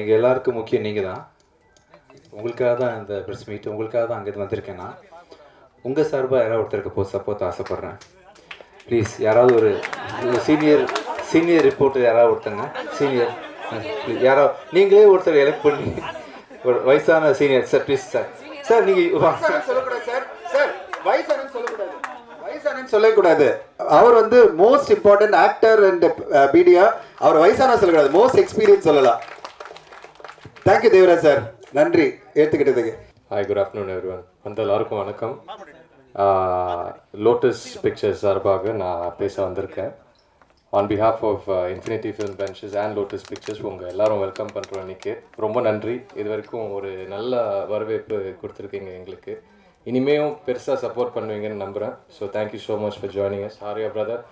எங்க எல்லாருக்கும் முக்கியம் நீங்க தான். உங்களுக்காக தான் இந்த பிரஸ் மீட், உங்களுக்காக தான் அங்கே வந்திருக்கேன். நான் உங்கள் சார்பாக யாராவது ஒருத்தருக்கு போய் சப்போர்ட் ஆசைப்பட்றேன். ப்ளீஸ் யாராவது ஒரு சீனியர் ரிப்போர்ட்டர் யாராவது ஒருத்தங்க, சீனியர் யாராவது நீங்களே ஒருத்தர் எலெக்ட் பண்ணி ஒரு வயசான senior sir please sir sir நீங்கள் சொல்லக்கூடாது சார், சார் வயசானு சொல்லக்கூடாது, வயசானு சொல்லக்கூடாது. அவர் வந்து most important actor and media. அவர் வயசான சொல்லக்கூடாது, மோஸ்ட் எக்ஸ்பீரியன்ஸ் சொல்லலாம். தேங்க்யூ தேவரா சார், நன்றி ஏற்றுக்கிட்டதுக்கு. Hi, good afternoon everyone. வந்து எல்லாருக்கும் வணக்கம். லோட்டஸ் பிக்சர்ஸ் சார்பாக நான் பேச வந்திருக்கேன். On behalf of Infinity film பென்ச்சஸ் அண்ட் லோட்டஸ் பிக்சர்ஸ் உங்கள் எல்லோரும் வெல்கம் பண்ணுறோம். இன்றைக்கி ரொம்ப நன்றி. இது வரைக்கும் ஒரு நல்ல வரவேற்பு கொடுத்துருக்கீங்க எங்களுக்கு. இனிமேலும் பெருசாக சப்போர்ட் பண்ணுவீங்கன்னு நம்புகிறேன். So thank you so much for joining us. Arya brother,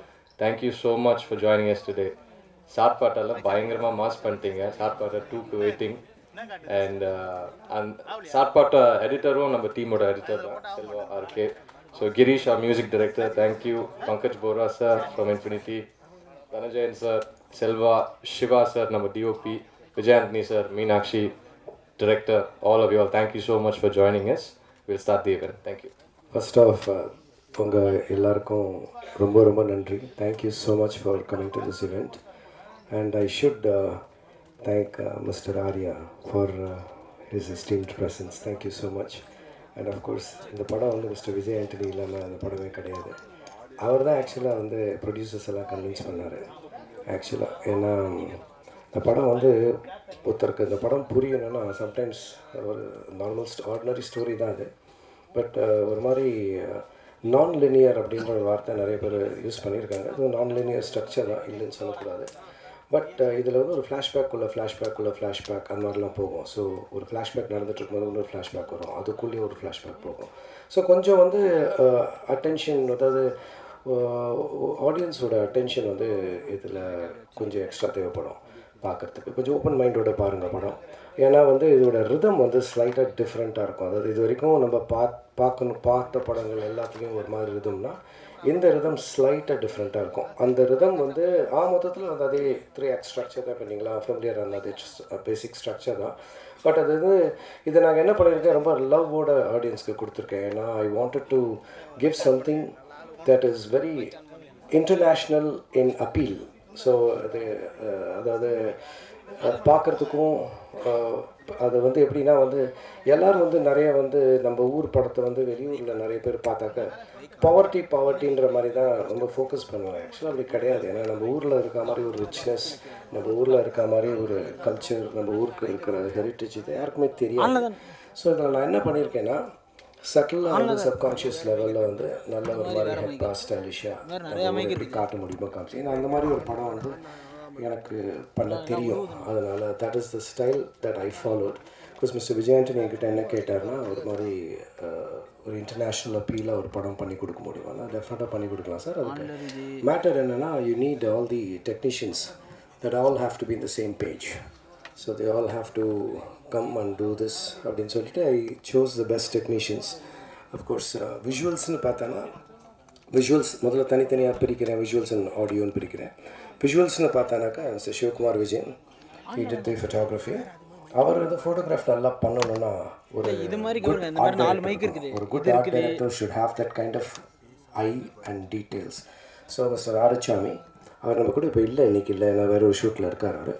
thank you so much for joining us today. Short பாட்டெல்லாம் பயங்கரமாக மாஸ் பண்ணிட்டீங்க. ஷார்ட் பாட்டை 2க்கு வெயிட்டிங். அண்ட் ஷார்ட் பாட்டை எடிட்டரும் நம்ம டீமோட எடிட்டர் தான் Selva RK. So Girish our music director, thank you. Pankaj Bora sir from Infinity, Dhananjayan sir, Selva, Siva sir நம்ம DOP, Vijay Antony sir, Meenakshi director, all of you all thank you so much for joining us. Will start the event. Thank you. First of உங்கள் எல்லாருக்கும் ரொம்ப ரொம்ப நன்றி. Thank you so much for coming to this event. And I should thank Mr. Arya for his esteemed presence. Thank you so much. And of course, in the padam, Mr. Vijay Antony illama the padame kadiyadu. Avarda actually vandu producers alla convince pannaru. Actually, ena the padam vandu otharku the padam puriyana sometimes or normal ordinary story da adu. But or mari non linear அப்படிங்கற ஒரு வார்த்தை நிறைய பேர் use பண்ணிருக்காங்க. அது நான் linear structure தான், இல்லன்னு சொல்லக்கூடாது. பட் இதில் வந்து ஒரு ஃப்ளாஷ்பேக் அந்த மாதிரிலாம் போகும். ஸோ ஒரு ஃப்ளாஷ்பேக் நடந்துகிட்ருக்கும்போது இன்னொரு ஃப்ளாஷ்பேக் வரும், அதுக்குள்ளேயே ஒரு ஃப்ளாஷ்பேக் போகும். ஸோ கொஞ்சம் வந்து அட்டென்ஷன், அதாவது ஆடியன்ஸோட அட்டென்ஷன் வந்து இதில் கொஞ்சம் எக்ஸ்ட்ரா தேவைப்படும் பார்க்குறதுக்கு. கொஞ்சம் ஓப்பன் மைண்டோட பாருங்கள் படம். ஏன்னா வந்து இதோட ரிதம் வந்து ஸ்லைட்டாக டிஃப்ரெண்ட்டாக இருக்கும். அதாவது இது வரைக்கும் நம்ம பார்த்த படங்கள் எல்லாத்துலேயும் ஒரு மாதிரி ரிதம்னா, இந்த ரிதம் ஸ்லைட்டாக டிஃப்ரெண்ட்டாக இருக்கும். அந்த ரிதம் வந்து மொத்தத்தில் வந்து அதே 3 act ஸ்ட்ரக்சர் தான் பண்ணிங்களா, ஃபெமிலியரான அதே பேசிக் ஸ்ட்ரக்சர் தான். பட் அது வந்து இதை நாங்கள் என்ன பண்ணியிருக்கேன், ரொம்ப லவ்வோட ஆடியன்ஸ்க்கு கொடுத்துருக்கேன். ஏன்னா I wanted to give something that is very international in appeal. So அது அதாவது பார்க்குறதுக்கும் அது வந்து எப்படின்னா வந்து எல்லோரும் வந்து நிறைய வந்து நம்ம ஊர் படத்தை வந்து வெளியூரில் நிறைய பேர் பார்த்தாக்க பாவர்ட்டின்ற மாதிரி தான் ரொம்ப ஃபோக்கஸ் பண்ணுவாங்க. ஆக்சுவலாக அப்படி கிடையாது. ஏன்னா நம்ம ஊரில் இருக்க மாதிரி ஒரு ரிச்னஸ், நம்ம ஊரில் இருக்க மாதிரி ஒரு கல்ச்சர், நம்ம ஊருக்கு இருக்கிற ஹெரிட்டேஜ் இது யாருக்குமே தெரியாது. ஸோ இதில் நான் என்ன பண்ணியிருக்கேன்னா, சட்டிலாக வந்து சப்கான்ஷியஸ் லெவலில் வந்து நல்ல ஒரு மாதிரி ஹெப்பா ஸ்டைலிஷாக காட்ட முடியுமா காமிச்சு. ஏன்னா அந்த மாதிரி ஒரு படம் வந்து எனக்கு பண்ண தெரியும். அதனால் that is the style that I followed. Because mister Vijay Antony என்கிட்ட என்ன கேட்டார்னா, ஒரு மாதிரி ஒரு இன்டர்நேஷ்னல் அப்பீலாக ஒரு படம் பண்ணி கொடுக்க முடியும். ஆனால் டெஃபினட்டாக பண்ணி கொடுக்கலாம் சார். அதுக்கு மேட்டர் என்னென்னா, you need all the technicians that all have to be in the same page. So they all have to come and do this அப்படின்னு சொல்லிட்டு I chose the best technicians. Of course விஷுவல்ஸ்னு பார்த்தோன்னா, visuals முதல்ல தனித்தனியாக பிரிக்கிறேன், visuals and ஆடியோன்னு பிரிக்கிறேன். விஷுவல்ஸ்னு பார்த்தானாக்கா mister Sivakumar Vijayan, he did the photography. அவர் வந்து ஃபோட்டோகிராஃப் நல்லா பண்ணணும்னா ஒரு good art director should have that kind of eye and details. So mister Arachami, அவர் நம்ம கூட இப்போ இல்லை, இன்றைக்கி இல்லை, ஏன்னா வேறு ஒரு ஷூட்டில் இருக்கார் அவர்.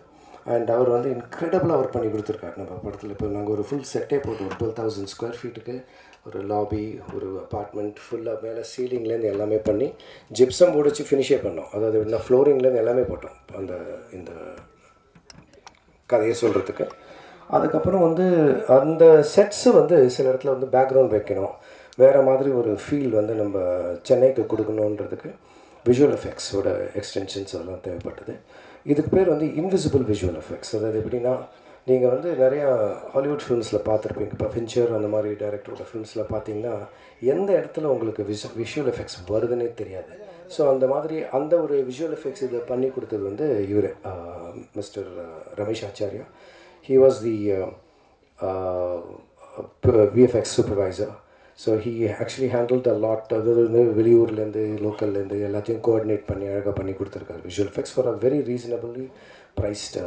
அண்ட் அவர் வந்து இன்க்ரெடிபிளாக ஒர்க் பண்ணி கொடுத்துருக்காரு நம்ம படத்தில். இப்போ நாங்கள் ஒரு ஃபுல் செட்டே போட்டு ஒரு 12,000 ஸ்கொயர் ஃபீட்டுக்கு ஒரு லாபி, ஒரு அப்பார்ட்மெண்ட் ஃபுல்லாக மேலே சீலிங்லேருந்து எல்லாமே பண்ணி ஜிப்ஸம் முடிச்சு ஃபினிஷே பண்ணோம். அதாவது என்ன ஃப்ளோரிங்லேருந்து எல்லாமே போட்டோம் அந்த இந்த கதையை சொல்கிறதுக்கு. அதுக்கப்புறம் வந்து அந்த செட்ஸு வந்து சில இடத்துல வந்து பேக்ரவுண்ட் வைக்கணும், வேறு மாதிரி ஒரு ஃபீல் வந்து நம்ம சென்னைக்கு கொடுக்கணுன்றதுக்கு விஷுவல் எஃபெக்ட்ஸோட எக்ஸ்டென்ஷன்ஸ் அதெல்லாம் தேவைப்பட்டது. இதுக்கு பேர் வந்து இன்விசிபிள் விஷுவல் எஃபெக்ட்ஸ். அதாவது எப்படின்னா, நீங்கள் வந்து நிறையா ஹாலிவுட் ஃபிலிம்ஸில் பார்த்துருப்பீங்க. இப்போ ஃபின்ச்சர் அந்த மாதிரி டைரக்டரோட ஃபிலிம்ஸில் பார்த்தீங்கன்னா எந்த இடத்துல உங்களுக்கு விஷுவல் எஃபெக்ட்ஸ் வருதுன்னே தெரியாது. ஸோ அந்த மாதிரி அந்த ஒரு விஷுவல் எஃபெக்ட்ஸ் இதை பண்ணி கொடுத்தது வந்து இவர் mister Ramesh Acharya. He was the VFX supervisor. So he actually handle the lot. அது வந்து வெளியூர்லேருந்து லோக்கல்லேருந்து எல்லாத்தையும் கோஆர்டினேட் பண்ணி அழகாக பண்ணி கொடுத்துருக்காரு visual effects for a very reasonably priced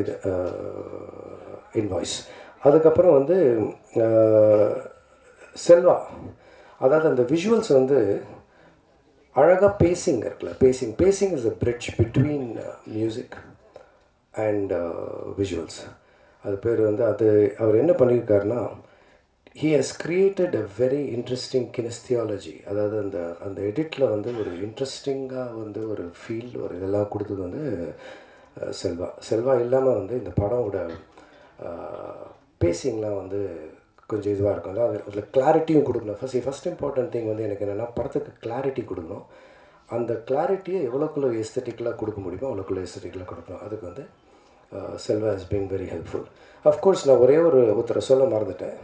இது இன்வாய்ஸ். அதுக்கப்புறம் வந்து செல்வா, அதாவது அந்த விஷுவல்ஸ் வந்து அழகாக பேசிங் இருக்குல்ல, pacing is a bridge between music and visuals. அது பேர் வந்து அது அவர் என்ன பண்ணியிருக்காருன்னா, he has created a very interesting kinesthesiology. அதாவது அந்த எடிட்டில் வந்து ஒரு இன்ட்ரெஸ்டிங்காக வந்து ஒரு ஃபீல் ஒரு இதெல்லாம் கொடுத்தது வந்து செல்வா. செல்வா இல்லாமல் வந்து இந்த படமோட பேசிங்லாம் வந்து கொஞ்சம் இதுவாக இருக்கும். அதாவது அதில் கிளாரிட்டியும் கொடுக்கணும். ஃபஸ்ட் இம்பார்ட்டன்ட் திங் வந்து எனக்கு என்னென்னா, படத்துக்கு கிளாரிட்டி கொடுக்கணும். அந்த கிளாரிட்டியை எவ்வளோக்குள்ள எஸ்தட்டிக்கலாக கொடுக்க முடியுமோ அவ்வளோக்குள்ள எஸ்தட்டிக்கலாக கொடுக்கணும். அதுக்கு வந்து Selva has been very helpful. Of course, நான் ஒரே ஒரு ஒருத்தரை சொல்ல மறந்துட்டேன்.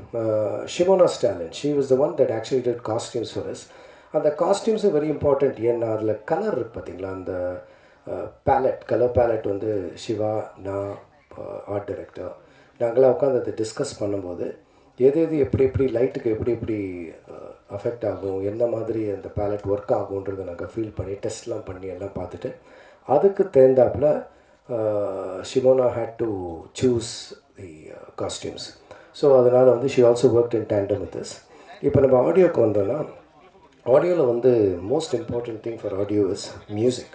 Shimona Stalin, she was the one that actually did costumes for us. அந்த காஸ்டியூம்ஸும் வெரி இம்பார்ட்டண்ட். ஏன்னா அதில் கலர் இருக்குது பார்த்திங்களா, அந்த பேலட், கலர் பேலட் வந்து சிவா, நான், ஆர்ட் டைரக்டர், நாங்களாம் உட்காந்து அதை டிஸ்கஸ் பண்ணும்போது எது எப்படி லைட்டுக்கு எப்படி அஃபெக்ட் ஆகும், எந்த மாதிரி அந்த பேலட் ஒர்க் ஆகுன்றதை நாங்கள் ஃபீல் பண்ணி டெஸ்ட்லாம் பண்ணி எல்லாம் பார்த்துட்டு அதுக்கு தேர்ந்தாப்பில் Shimona had to choose the costumes. So அதனால் வந்து she also worked in tandem with us. இப்போ நம்ம ஆடியோக்கு வந்தோம்னா, ஆடியோவில் வந்து most important thing for audio is music.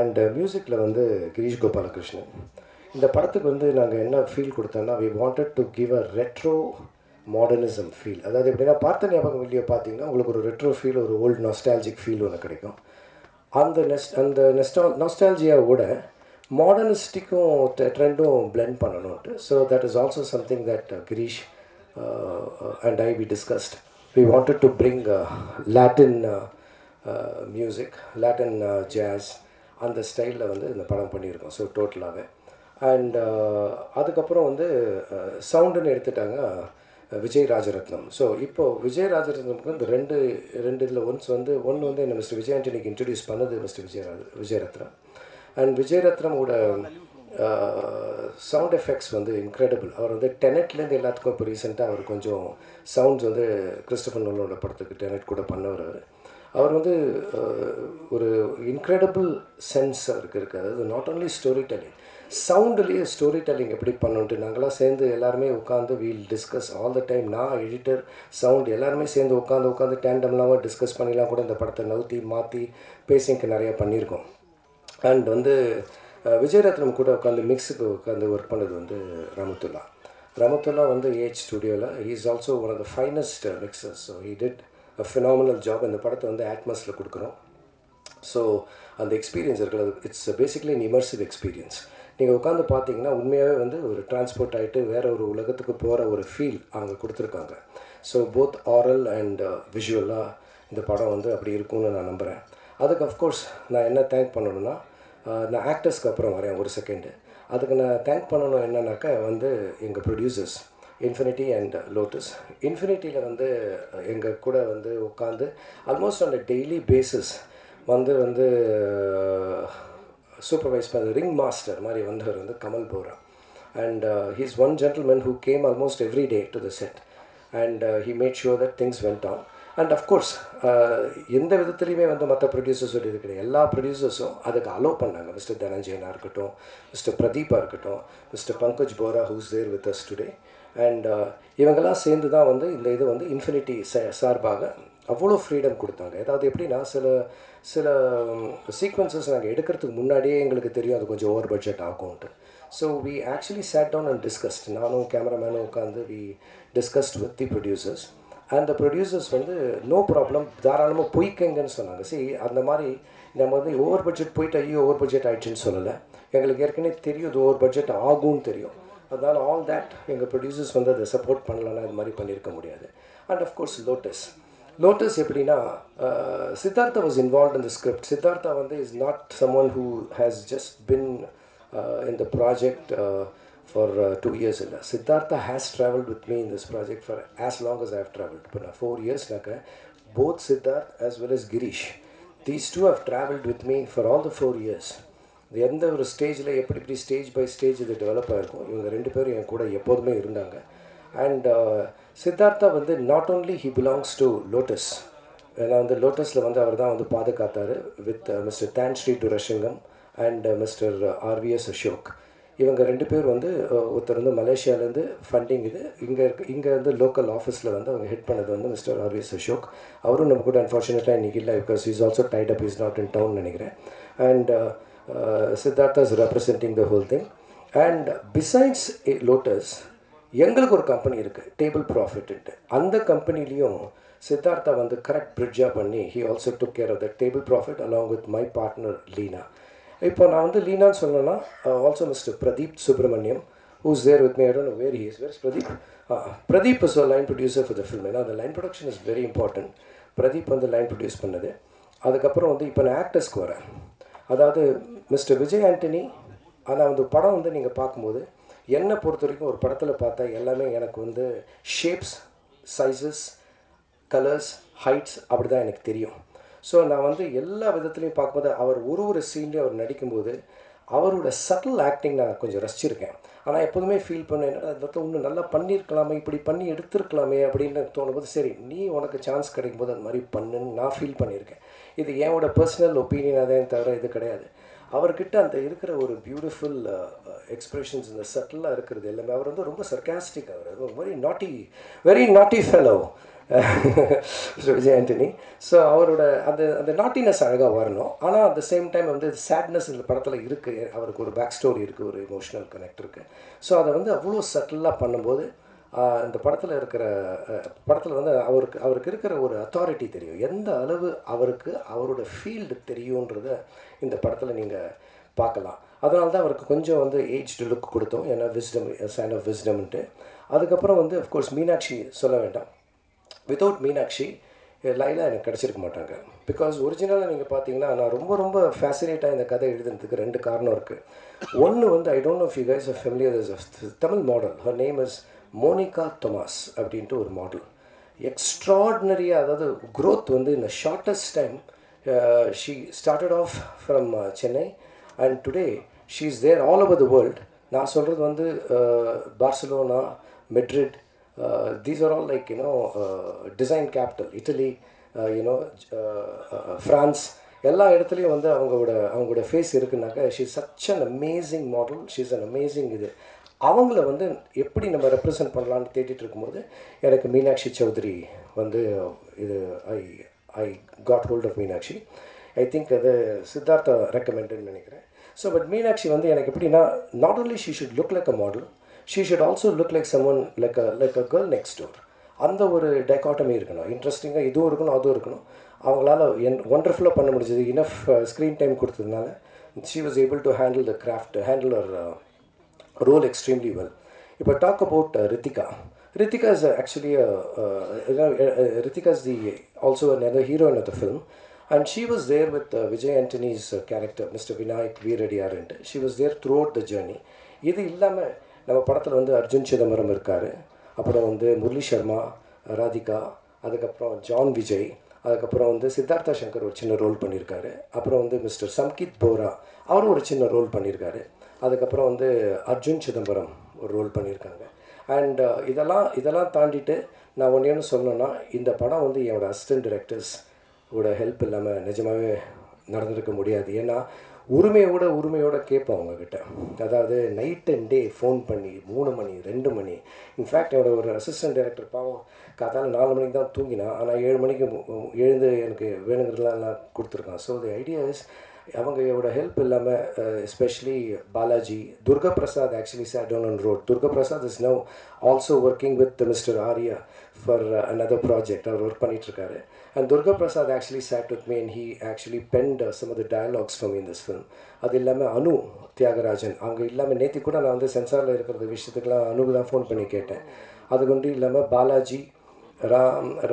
And மியூசிக்கில் வந்து கிரீஷ் கோபாலகிருஷ்ணன். இந்த படத்துக்கு வந்து நாங்கள் என்ன ஃபீல் கொடுத்தோன்னா, we wanted to give a retro modernism feel. அதாவது எப்படின்னா, பார்த்த ஞாபகம் வெளியே பார்த்தீங்கன்னா உங்களுக்கு ஒரு ரெட்ரோ ஃபீல், ஒரு ஓல்டு நாஸ்டால்ஜிக் ஃபீல் ஒன்று கிடைக்கும். அந்த நாஸ்டால்ஜியாவோட மாடர்னிஸ்டிக்கும் ட்ரெண்டும் பிளெண்ட் பண்ணணும்ட்டு. So that is also something that Girish and I we discussed. We wanted to bring Latin music, Latin jazz, அந்த ஸ்டைலில் வந்து இந்த படம் பண்ணியிருக்கோம். ஸோ டோட்டலாகவே அண்ட் அதுக்கப்புறம் வந்து சவுண்டுன்னு எடுத்துட்டாங்க விஜய் ராஜரத்னம். ஸோ இப்போது விஜய் ராஜரத்னமுக்கு இந்த ரெண்டு இதில் ஒன்று வந்து என்ன மிஸ்டர் விஜய் ஆண்டனிக்கு இன்ட்ரடியூஸ் பண்ணது மிஸ்டர் விஜயரத்னம். அண்ட் விஜயரத்னமோட சவுண்ட் எஃபெக்ட்ஸ் வந்து இன்க்ரெடிபிள். அவர் வந்து டெனெட்லேருந்து எல்லாத்துக்கும் இப்போ ரீசெண்டாக அவர் கொஞ்சம் சவுண்ட்ஸ் வந்து கிறிஸ்டோபர் நோலனோட படத்துக்கு டெனெட் கூட பண்ணவர். அவர் வந்து ஒரு இன்க்ரெடிபிள் சென்ஸ் அவருக்கு இருக்குது. அதாவது நாட் ஓன்லி ஸ்டோரி டெல்லிங், சவுண்டுலேயே ஸ்டோரி டெல்லிங் எப்படி பண்ணணுன்ட்டு நாங்களாம் சேர்ந்து எல்லாருமே உட்காந்து we'll discuss all the time. நான், எடிட்டர், சவுண்டு எல்லாருமே சேர்ந்து உட்காந்து டேண்டம்லாம் டிஸ்கஸ் பண்ணிலாம் கூட இந்த படத்தை நவுத்தி மாற்றி பேசிங்க்கு நிறையா பண்ணியிருக்கோம். அண்ட் வந்து விஜயரத்னம் கூட உட்காந்து மிக்ஸுக்கு உட்காந்து ஒர்க் பண்ணது வந்து ரமத்துல்லா வந்து ஏஜ் ஸ்டுடியோவில். He is also one of the finest mixers. So he did a phenomenal job. இந்த படத்தை வந்து ஆட்மாஸில் கொடுக்குறோம். ஸோ அந்த எக்ஸ்பீரியன்ஸ் இருக்குது. அது it's basically an immersive experience. நீங்கள் உட்காந்து பார்த்தீங்கன்னா உண்மையாகவே வந்து ஒரு டிரான்ஸ்போர்ட் ஆகிட்டு வேறு ஒரு உலகத்துக்கு போகிற ஒரு ஃபீல் அங்கே கொடுத்துருக்காங்க. ஸோ போத் ஆரல் அண்ட் விஷுவலாக இந்த படம் வந்து அப்படி இருக்கும்னு நான் நம்புகிறேன். அதுக்கு அஃப்கோர்ஸ் நான் என்ன தேங்க் பண்ணணும்னா, நான் ஆக்டர்ஸ்க்கு அப்புறம் வரேன் ஒரு செகண்டு. அதுக்கு நான் தேங்க் பண்ணணும் என்னன்னாக்கா வந்து எங்கள் ப்ரொடியூசர்ஸ் இன்ஃபினிட்டி அண்ட் லோட்டஸ். இன்ஃபினிட்டியில் வந்து எங்கள் கூட வந்து உட்காந்து almost on a daily basis வந்து சூப்பர்வைஸ் பண்ண ரிங் மாஸ்டர் மாதிரி வந்தவர் வந்து Kamal Bora. And he is one gentleman who came almost every day to the set. And he made sure that things went on. And of course எந்த விதத்துலையுமே வந்து மற்ற ப்ரொடியூசர்ஸோட இது கிடையாது. எல்லா ப்ரொடியூசர்ஸும் அதுக்கு அலோவ் பண்ணாங்க. மிஸ்டர் தனஞ்சயனாக இருக்கட்டும், மிஸ்டர் பிரதீப்பாக இருக்கட்டும், mister Pankaj Bora who's there with us today. And இவங்கெல்லாம் சேர்ந்து தான் வந்து இந்த இது வந்து இன்ஃபினிட்டி சார்பாக அவ்வளோ ஃப்ரீடம் கொடுத்தாங்க. ஏதாவது எப்படின்னா, சில சீக்வன்சஸ் நாங்கள் எடுக்கிறதுக்கு முன்னாடியே எங்களுக்கு தெரியும் அது கொஞ்சம் ஓவர் பட்ஜெட் ஆகும்ட்டு. So we actually sat down and discussed. நானும் கேமராமேனும் உட்காந்து we discussed with the producers. அந்த ப்ரொடியூசர்ஸ் வந்து நோ ப்ராப்ளம், தாராளமாக போய்க்கங்கன்னு சொன்னாங்க. சரி, அந்த மாதிரி நம்ம வந்து ஓவர் பட்ஜெட் போயிட்டு ஐயோ ஓவர் பட்ஜெட் ஆகிடுச்சின்னு சொல்லலை. எங்களுக்கு ஏற்கனவே தெரியும் இது ஓவர் பட்ஜெட் ஆகும்னு தெரியும். அதனால் ஆல் தேட் எங்கள் ப்ரொடியூசர்ஸ் வந்து அதை சப்போர்ட் பண்ணலன்னா இது மாதிரி பண்ணியிருக்க முடியாது. அண்ட் அஃப்கோர்ஸ் லோட்டஸ் எப்படின்னா, Siddhartha was involve in the script. Siddhartha வந்து is not someone who has just been in the project for 2 years. illa Siddhartha has traveled with me in this project for as long as I have traveled. But 4 years naka both Siddhartha as well as Girish, these two have traveled with me for all the 4 years. The end of a stage la eppadi stage by stage idu develop aayirkum. Ivanga rendu perum en kuda eppodume irundanga. And Siddhartha vandu not only he belongs to Lotus, ela vandu Lotus la vandu avarda vandu paadukaathaaru with Mr. Tan Sri Durashingam and Mr. RVS Ashok. இவங்க ரெண்டு பேர் வந்து ஒருத்தர் வந்து மலேசியாவிலேருந்து funding இது இங்கே வந்து local ஆஃபீஸில் வந்து அவங்க ஹெட் பண்ணது வந்து மிஸ்டர் ஆர்விஎஸ் அசோக். அவரும் நம்ம கூட அன்ஃபார்ச்சுனேட்டாக இன்றைக்கி இல்லை, because is also tied up, is not in town நினைக்கிறேன். And Siddhartha is representing the whole thing. And besides Lotus எங்களுக்கு ஒரு கம்பெனி இருக்குது, டேபிள் ப்ராஃபிட்டு. அந்த கம்பெனிலையும் சித்தார்த்தா வந்து கரெக்ட் பிரிட்ஜாக பண்ணி he also took care of the table profit along with my partner Leena. இப்போ நான் வந்து லீனான்னு சொன்னேன்னா also mister Pradeep Subramaniam who's there with my. I don't know where he is. Where is Pradeep? Pradeep is line producer for the film. ஏன்னா அந்த line production is very important. Pradeep வந்து line produce பண்ணது. அதுக்கப்புறம் வந்து இப்போ நான் ஆக்டர்ஸ்க்கு வரேன். அதாவது மிஸ்டர் விஜய் ஆண்டனி. ஆனால் அந்த படம் வந்து நீங்கள் பார்க்கும்போது என்னை பொறுத்த வரைக்கும் ஒரு படத்தில் பார்த்தா எல்லாமே எனக்கு வந்து ஷேப்ஸ், சைஸஸ், கலர்ஸ், ஹைட்ஸ் அப்படி தான் எனக்கு தெரியும். ஸோ நான் வந்து எல்லா விதத்துலையும் பார்க்கும்போது அவர் ஒரு சீன்லேயும் அவர் நடிக்கும்போது அவரோட சட்டில் ஆக்டிங் நான் கொஞ்சம் ரசிச்சிருக்கேன். ஆனால் எப்போதுமே ஃபீல் பண்ணேன், அதை இன்னும் நல்லா பண்ணியிருக்கலாமே, இப்படி பண்ணி எடுத்துருக்கலாமே அப்படின்னு தோணும்போது சரி நீ உனக்கு சான்ஸ் கிடைக்கும்போது அந்த மாதிரி பண்ணுன்னு நான் ஃபீல் பண்ணியிருக்கேன். இது என்னோட பர்சனல் ஒப்பீனியனாக தான், தவிர இது கிடையாது. அவர்கிட்ட அந்த இருக்கிற ஒரு பியூட்டிஃபுல் எக்ஸ்பிரஷன்ஸ், இந்த சட்டிலாக இருக்கிறது எல்லாமே. அவர் வந்து ரொம்ப சர்காஸ்டிக், அவர் very naughty fellow Vijay Antony. So அவரோட அந்த அந்த நாட்டினஸ் அழகாக வரணும். ஆனால் அட் த சேம் டைம் வந்து சேட்னஸ் இந்த படத்தில் இருக்குது. அவருக்கு ஒரு பேக் ஸ்டோரி இருக்குது, ஒரு எமோஷ்னல் கனெக்ட் இருக்குது. ஸோ அதை வந்து அவ்வளோ சட்டிலாக பண்ணும்போது இந்த படத்தில் வந்து அவருக்கு இருக்கிற ஒரு அத்தாரிட்டி தெரியும், எந்த அளவு அவருக்கு அவரோட ஃபீல்டு தெரியுன்றதை இந்த படத்தில் நீங்கள் பார்க்கலாம். அதனால தான் அவருக்கு கொஞ்சம் வந்து ஏஜ்டு லுக் கொடுத்தோம், ஏன்னா விஸ்டம், சைன் ஆஃப் விஸ்டம்ன்ட்டு. அதுக்கப்புறம் வந்து அஃப்கோர்ஸ் மீனாட்சி சொல்ல வேண்டாம். வித்தவுட் மீனாட்சி லைலா எனக்கு கிடச்சிருக்க மாட்டாங்க. பிகாஸ் ஒரிஜினலாக நீங்கள் பார்த்தீங்கன்னா நான் ரொம்ப ரொம்ப ஃபேசினேட்டாக இந்த கதை எழுதுனதுக்கு ரெண்டு காரணம் இருக்குது. ஒன்று வந்து I don't know if you guys are familiar with Tamil model. Her name is Monica தொமாஸ் அப்படின்ட்டு ஒரு மாடல். எக்ஸ்ட்ராடினரியாக, அதாவது க்ரோத் வந்து இந்த shortest time she started off from Chennai and today she is there all over the world. நான் சொல்கிறது வந்து Barcelona, Madrid, these are all like, you know, design capital, Italy, you know, France, எல்லா இடத்துலையும் வந்து அவங்களோட ஃபேஸ் இருக்குனாக்கா she is such an amazing model, she is an amazing இது. அவங்கள வந்து எப்படி நம்ம ரெப்ரசன்ட் பண்ணலான்னு தேடிட்டு இருக்கும்போது எனக்கு மீனாட்சி சௌத்ரி வந்து இது I got hold of Meenakshi. I think அது சித்தார்த்தா ரெக்கமெண்டட்னு நினைக்கிறேன். ஸோ பட் மீனாட்சி வந்து எனக்கு எப்படின்னா not only she should look like a model, she should also look like someone like a girl next door. அந்த ஒரு டைகாட்டமி இருக்கணும், இன்ட்ரெஸ்டிங்காக இதுவும் இருக்கணும் அதுவும் இருக்கணும். அவங்களால ஒண்டர்ஃபுல்லாக பண்ண முடிஞ்சது. இனஃப் ஸ்க்ரீன் டைம் கொடுத்ததுனால she was able to handle the craft, handle her role extremely well. இப்போ talk about Ritika. Ritika is actually Ritika is also another heroine of the film. And she was there with Vijay Antony's character, Mr. Vinayak Veeradiar. She was there throughout the journey. இது இல்லாமல் நம்ம படத்தில் வந்து அர்ஜுன் சிதம்பரம் இருக்கார், அப்புறம் வந்து முரளி சர்மா, ராதிகா, அதுக்கப்புறம் John Vijay, அதுக்கப்புறம் வந்து சித்தார்த்தா சங்கர் ஒரு சின்ன ரோல் பண்ணியிருக்காரு, அப்புறம் வந்து மிஸ்டர் சம்கித் போரா அவரும் ஒரு சின்ன ரோல் பண்ணியிருக்காரு, அதுக்கப்புறம் வந்து அர்ஜுன் சிதம்பரம் ஒரு ரோல் பண்ணியிருக்காங்க. அண்ட் இதெல்லாம் தாண்டிட்டு நான் ஒன்று சொல்லணும்னா இந்த படம் வந்து என்னோடய அசிஸ்டன்ட் டைரக்டர்ஸோட ஹெல்ப் இல்லாமல் நிஜமாகவே நடந்திருக்க முடியாது. ஏன்னா உரிமையோட கேட்போம் அவங்கக்கிட்ட, அதாவது நைட் அண்ட் டே ஃபோன் பண்ணி 3 மணி 2 மணி. இன்ஃபேக்ட் என்னோட ஒரு அசிஸ்டன்ட் டைரக்டர் பாவம் காத்தாலும் 4 மணிக்கு தான் தூங்கினா, ஆனால் 7 மணிக்கு எழுந்து எனக்கு வேணுங்கிறதுலாம் நான் கொடுத்துருக்கான். ஸோ தி ஐடியா இஸ் அவங்களோட ஹெல்ப் இல்லாமல் especially Balaji, Durga Prasad actually sat down on road. Durga Prasad is now also working with mister Arya for another project. அவர் ஒர்க் பண்ணிகிட்ருக்காரு. And Durga Prasad actually sat with me and he actually penned some of the dialogues from in this film. அது இல்லாமல் அனு தியாகராஜன், அவங்க இல்லாமல் நேற்று கூட நான் வந்து சென்சாரில் இருக்கிற விஷயத்துக்கெலாம் அனுக்கு தான் ஃபோன் பண்ணி கேட்டேன். அது கொண்டு இல்லாமல் பாலாஜி,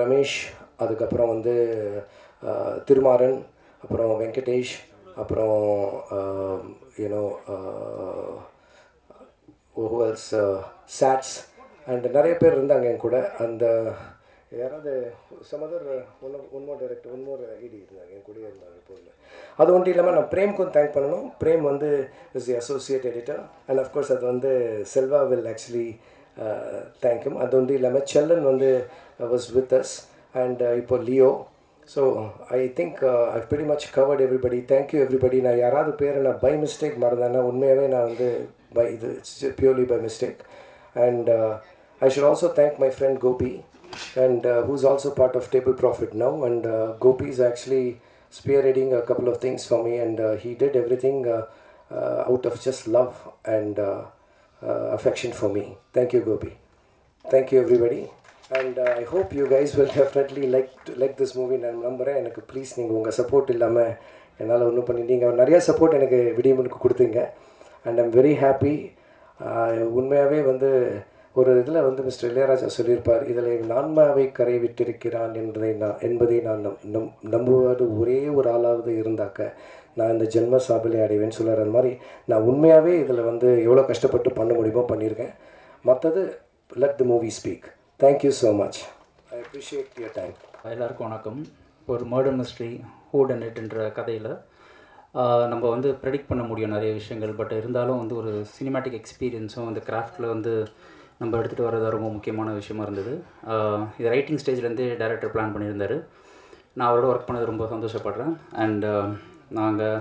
ரமேஷ், அதுக்கப்புறம் வந்து திருமாறன், அப்புறம் வெங்கடேஷ், அப்புறம் யூனோ ஹூஎல்ஸ் சாட்ஸ் அண்ட் நிறைய பேர் இருந்தாங்க என் கூட. அந்த யாராவது some other one more director, one more ID இருந்தாங்க என் கூட இருந்தாங்க எப்போதுமே. அது ஒன்றும் இல்லாமல் நான் பிரேமுக்கும் தேங்க் பண்ணணும். பிரேம் வந்து is the associate editor and of course அது வந்து செல்வா வில் ஆக்சுவலி தேங்க்யூம். அது ஒன்றும் இல்லாமல் செல்லன் வந்து வாஸ் வித் அஸ் அண்ட் இப்போ Leo. So I think I very much covered everybody. Thank you everybody. நான் யாராவது பேரை நான் பை மிஸ்டேக் மறந்தேன்னா உண்மையாகவே நான் வந்து It's purely by mistake. And I should also thank my friend Gopi, and who's also part of Table Profit now. And Gopi is actually spearheading a couple of things for me, and he did everything out of just love and affection for me. Thank you, Gopi. Thank you, everybody. And I hope you guys will definitely like this movie. And I please, support and I'm very happy. Mr. Ilayaraja sollirpar idhila nanmavai karai vittirukkiran endradai naan nambuvadu ore oru aalavadhu irundaka naan indha janma saabale adiven sollra andha mari naan unmaiyave idhila evlo kashtapattu panna mudiyumo pannirken mathathu let the movie speak. Thank you so much. I appreciate your time. Ellarkum vanakkam. Or murder mystery who done it endra kadhaiyila நம்ம predict பண்ண முடியும் நிறைய விஷயங்கள் but இருந்தாலும் ஒரு cinematic எக்ஸ்பீரியன்ஸும் அந்த கிராஃப்டில் நம்ம எடுத்துகிட்டு வரது ரொம்ப முக்கியமான விஷயமா இருந்தது. இது ரைட்டிங் ஸ்டேஜ்லேருந்து டேரக்டர் பிளான் பண்ணியிருந்தார். நான் அவரோட ஒர்க் பண்ணது ரொம்ப சந்தோஷப்படுறேன். அண்ட் நாங்கள்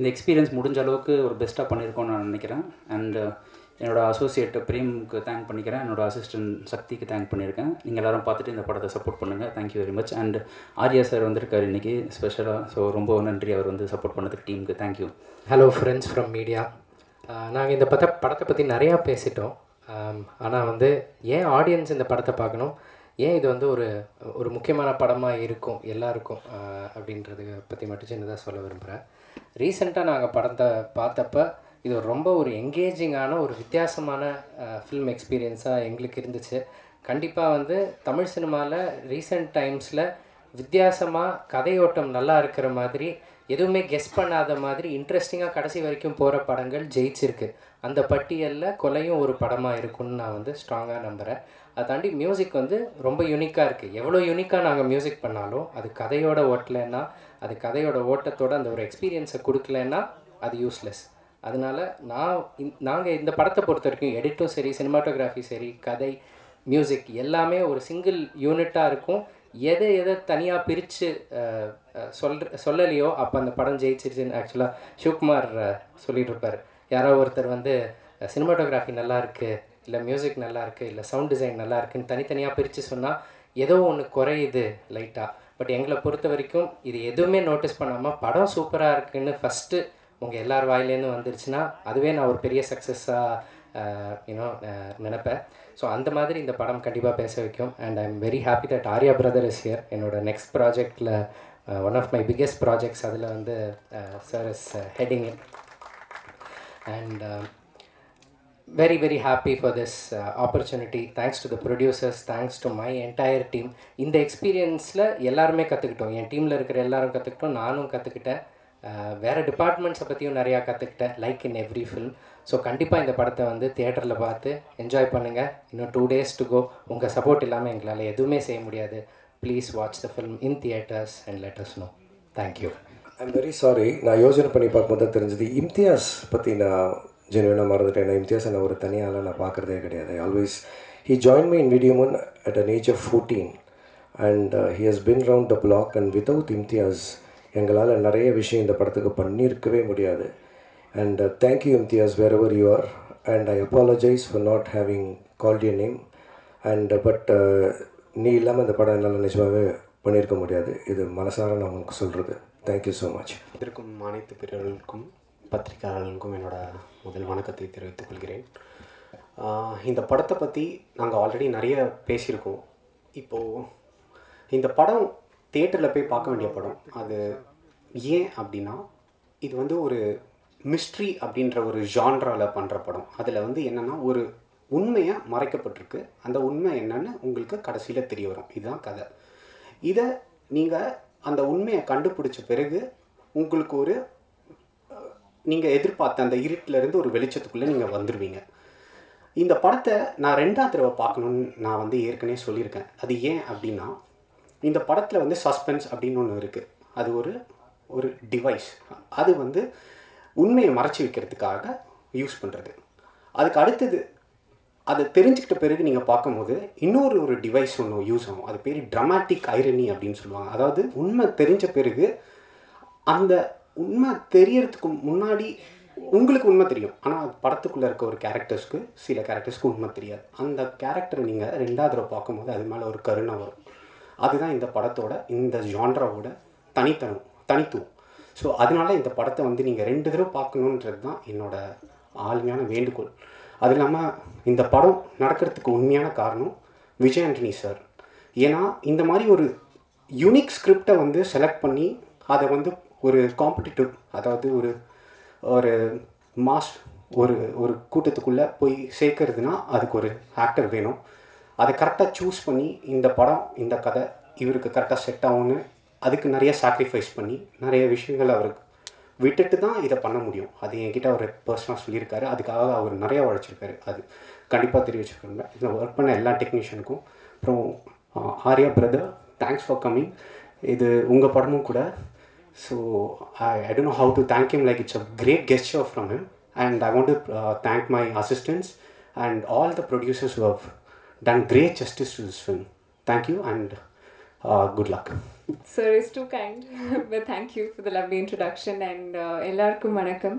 இந்த எக்ஸ்பீரியன்ஸ் முடிஞ்ச அளவுக்கு ஒரு பெஸ்ட்டாக பண்ணியிருக்கோம்னு நான் நினைக்கிறேன். அண்ட் என்னோடய அசோசியேட் பிரேமுக்கு தேங்க் பண்ணிக்கிறேன். என்னோடய அசிஸ்டன்ட் சக்திக்கு தேங்க் பண்ணியிருக்கேன். நீங்கள் எல்லோரும் பார்த்துட்டு இந்த படத்தை சப்போர்ட் பண்ணுங்கள். Thank you very much. And Arya sir வந்திருக்கார் இன்றைக்கி ஸ்பெஷலாக. ஸோ ரொம்ப நன்றி அவர் சப்போர்ட் பண்ணதுக்கு டீமுக்கு thank you. Hello friends from media. நாங்கள் இந்த படத்தை பற்றி நிறையா பேசிட்டோம். ஆனால் ஏன் ஆடியன்ஸ் இந்த படத்தை பார்க்கணும், ஏன் இது ஒரு முக்கியமான படமாக இருக்கும் எல்லாருக்கும் அப்படின்றது பற்றி மட்டும் சின்னதாக சொல்ல விரும்புகிறேன். ரீசெண்டாக நாங்கள் படத்தை பார்த்தப்ப இது ரொம்ப என்கேஜிங்கான ஒரு வித்தியாசமான ஃபில்ம் எக்ஸ்பீரியன்ஸாக எங்களுக்கு இருந்துச்சு. கண்டிப்பாக தமிழ் சினிமாவில் ரீசெண்ட் டைம்ஸில் வித்தியாசமாக கதையோட்டம் நல்லா இருக்கிற மாதிரி, எதுவுமே கெஸ் பண்ணாத மாதிரி, இன்ட்ரெஸ்டிங்காக கடைசி வரைக்கும் போகிற படங்கள் ஜெயிச்சிருக்கு. அந்த பட்டியலில் கொலையும் ஒரு படமாக இருக்குன்னு நான் ஸ்ட்ராங்காக நம்புகிறேன். அதை தாண்டி மியூசிக் ரொம்ப யூனிக்காக இருக்குது. எவ்வளோ யூனிக்காக நாங்கள் மியூசிக் பண்ணாலும் அது கதையோட ஓட்டலைன்னா, அது கதையோட ஓட்டத்தோட அந்த ஒரு எக்ஸ்பீரியன்ஸை கொடுக்கலன்னா அது யூஸ்லெஸ். அதனால் நாங்கள் இந்த படத்தை பொறுத்த வரைக்கும் எடிட்டும் சரி, சினிமாட்டோகிராஃபி சரி, கதை, மியூசிக் எல்லாமே ஒரு சிங்கிள் யூனிட்டாக இருக்கும். எதை தனியாக பிரித்து சொல்லலையோ அப்போ அந்த படம் ஜெயிச்சிருச்சுன்னு ஆக்சுவலாக ஷோக்குமார் சொல்லிட்டு இருப்பார். யாரோ ஒருத்தர் சினிமாட்டோகிராஃபி நல்லாயிருக்கு, இல்லை மியூசிக் நல்லாயிருக்கு, இல்லை சவுண்ட் டிசைன் நல்லாயிருக்குன்னு தனித்தனியாக பிரித்து சொன்னால் ஏதோ ஒன்று குறையுது லைட்டாக. பட் எங்களை பொறுத்த வரைக்கும் இது எதுவுமே நோட்டீஸ் பண்ணாமல் படம் சூப்பராக இருக்குதுன்னு ஃபஸ்ட்டு உங்கள் எல்லார் வாயிலேருந்து வந்துருச்சுன்னா அதுவே நான் ஒரு பெரிய சக்ஸஸாக நினைப்பேன். ஸோ அந்த மாதிரி இந்த படம் கண்டிப்பாக பேச வைக்கும். And I am very happy that Arya brother is here. என்னோட நெக்ஸ்ட் ப்ராஜெக்டில் one of my biggest projects அதில் sir is heading in. And very very happy for this opportunity. Thanks to the producers, thanks to my entire team. இந்த எக்ஸ்பீரியன்ஸில் எல்லாருமே கற்றுக்கிட்டோம். என் டீமில் இருக்கிற எல்லாரும் கற்றுக்கிட்டோம், நானும் கற்றுக்கிட்டேன். வேறு டிபார்ட்மெண்ட்ஸை பற்றியும் நிறையா கற்றுக்கிட்டேன், like in every film. So கண்டிப்பாக இந்த படத்தை தியேட்டரில் பார்த்து என்ஜாய் பண்ணுங்கள். இன்னும் 2 days to go. உங்கள் சப்போர்ட் இல்லாமல் எங்களால் எதுவுமே செய்ய முடியாது. Please watch the film in theatres and let us know. Thank you. I'm very sorry, நான் யோசனை பண்ணி பார்க்கும்போது தான் தெரிஞ்சது இம்தியாஸ் பற்றி நான் ஜென்வனாக மறந்துட்டேன். நான் இம்தியாஸ் நான் ஒரு தனியால் நான் பார்க்குறதே கிடையாது. Always he join me in video one at an age of 14 and he has been round the block. And without Imtiaz எங்களால் நிறைய விஷயம் இந்த படத்துக்கு பண்ணியிருக்கவே முடியாது. And thank you Imtiaz, wherever you are. And I apologize for not having called your name. And but நீ இல்லாமல் இந்த படம் என்னால் நிஜமாகவே பண்ணியிருக்க முடியாது. இது மனசார நான் உங்களுக்கு சொல்கிறது. Thank you so much. இதற்கும் அனைத்து பிறர்களுக்கும் பத்திரிகையாளர்களுக்கும் என்னோடய முதல் வணக்கத்தை தெரிவித்துக் கொள்கிறேன். இந்த படத்தை பற்றி நாங்கள் ஆல்ரெடி நிறைய பேசியிருக்கோம். இப்போது இந்த படம் தியேட்டரில் போய் பார்க்க வேண்டிய படம். அது ஏன் அப்படின்னா இது ஒரு மிஸ்ட்ரி அப்படின்ற ஒரு ஜான்ராவில் பண்ணுற படம். அதில் என்னென்னா ஒரு உண்மையாக மறைக்கப்பட்டிருக்கு. அந்த உண்மை என்னென்னு உங்களுக்கு கடைசியில் தெரிய வரும். இதுதான் கதை. இதை நீங்கள் அந்த உண்மையை கண்டுபிடிச்ச பிறகு உங்களுக்கு நீங்கள் எதிர்பார்த்த அந்த இருட்டிலேருந்து ஒரு வெளிச்சத்துக்குள்ளே நீங்கள் வந்துடுவீங்க. இந்த படத்தை நான் 2வது தடவை பார்க்கணுன்னு நான் ஏற்கனவே சொல்லியிருக்கேன். அது ஏன் அப்படின்னா இந்த படத்தில் சஸ்பென்ஸ் அப்படின்னு ஒன்று இருக்குது. அது ஒரு டிவைஸ். அது உண்மையை மறைச்சி வைக்கிறதுக்காக யூஸ் பண்ணுறது. அதுக்கு அடுத்தது அதை தெரிஞ்சுக்கிட்ட பிறகு நீங்கள் பார்க்கும்போது இன்னொரு டிவைஸ் ஒன்று யூஸ் ஆகும். அது பேர் ட்ராமாட்டிக் ஐரணி அப்படின்னு சொல்லுவாங்க. அதாவது உண்மை தெரிஞ்ச பிறகு அந்த உண்மை தெரியறதுக்கு முன்னாடி உங்களுக்கு உண்மை தெரியும், ஆனால் அது படத்துக்குள்ளே இருக்க ஒரு கேரக்டர்ஸ்க்கு சில கேரக்டர்ஸ்க்கு உண்மை தெரியாது. அந்த கேரக்டரை நீங்கள் ரெண்டாவது தடவை பார்க்கும்போது அது மேலே ஒரு கருணை வரும். அதுதான் இந்த படத்தோட இந்த ஜான்ராவோட தனித்துவம். ஸோ அதனால் இந்த படத்தை வந்து நீங்கள் ரெண்டு தடவை பார்க்கணுன்றது தான் என்னோடய ஆளுமையான வேண்டுகோள். அது இல்லாமல் இந்த படம் நடக்கிறதுக்கு உண்மையான காரணம் விஜய் ஆண்டனி சார். ஏன்னா இந்த மாதிரி ஒரு யூனிக் ஸ்கிரிப்டை வந்து செலக்ட் பண்ணி அதை வந்து ஒரு காம்படிட்டிவ், அதாவது ஒரு ஒரு மாஸ் ஒரு ஒரு கூட்டத்துக்குள்ளே போய் சேர்க்கறதுனா அதுக்கு ஒரு ஆக்டர் வேணும். அதை கரெக்டாக சூஸ் பண்ணி இந்த படம் இந்த கதை இவருக்கு கரெக்டாக செட் ஆகும்னு அதுக்கு நிறைய சாக்ரிஃபைஸ் பண்ணி நிறைய விஷயங்கள் அவருக்கு விட்டுட்டு தான் இதை பண்ண முடியும். அது என்கிட்ட அவர் பர்சனலாக சொல்லியிருக்காரு. அதுக்காக அவர் நிறைய உழைச்சிருக்காரு. அது கண்டிப்பாக தெரிவிச்சிருக்காங்க. இதில் ஒர்க் பண்ண எல்லா டெக்னீஷியனுக்கும். அப்புறம் Arya brother, thanks for coming. இது உங்கள் படமும் கூட. So, I don't know how to thank him. Like, it's a great gesture from him. And I want to thank my assistants and all the producers who have done great justice to this film. Thank you and good luck. Sir is too kind. But thank you for the lovely introduction. And ellarkum vanakkam.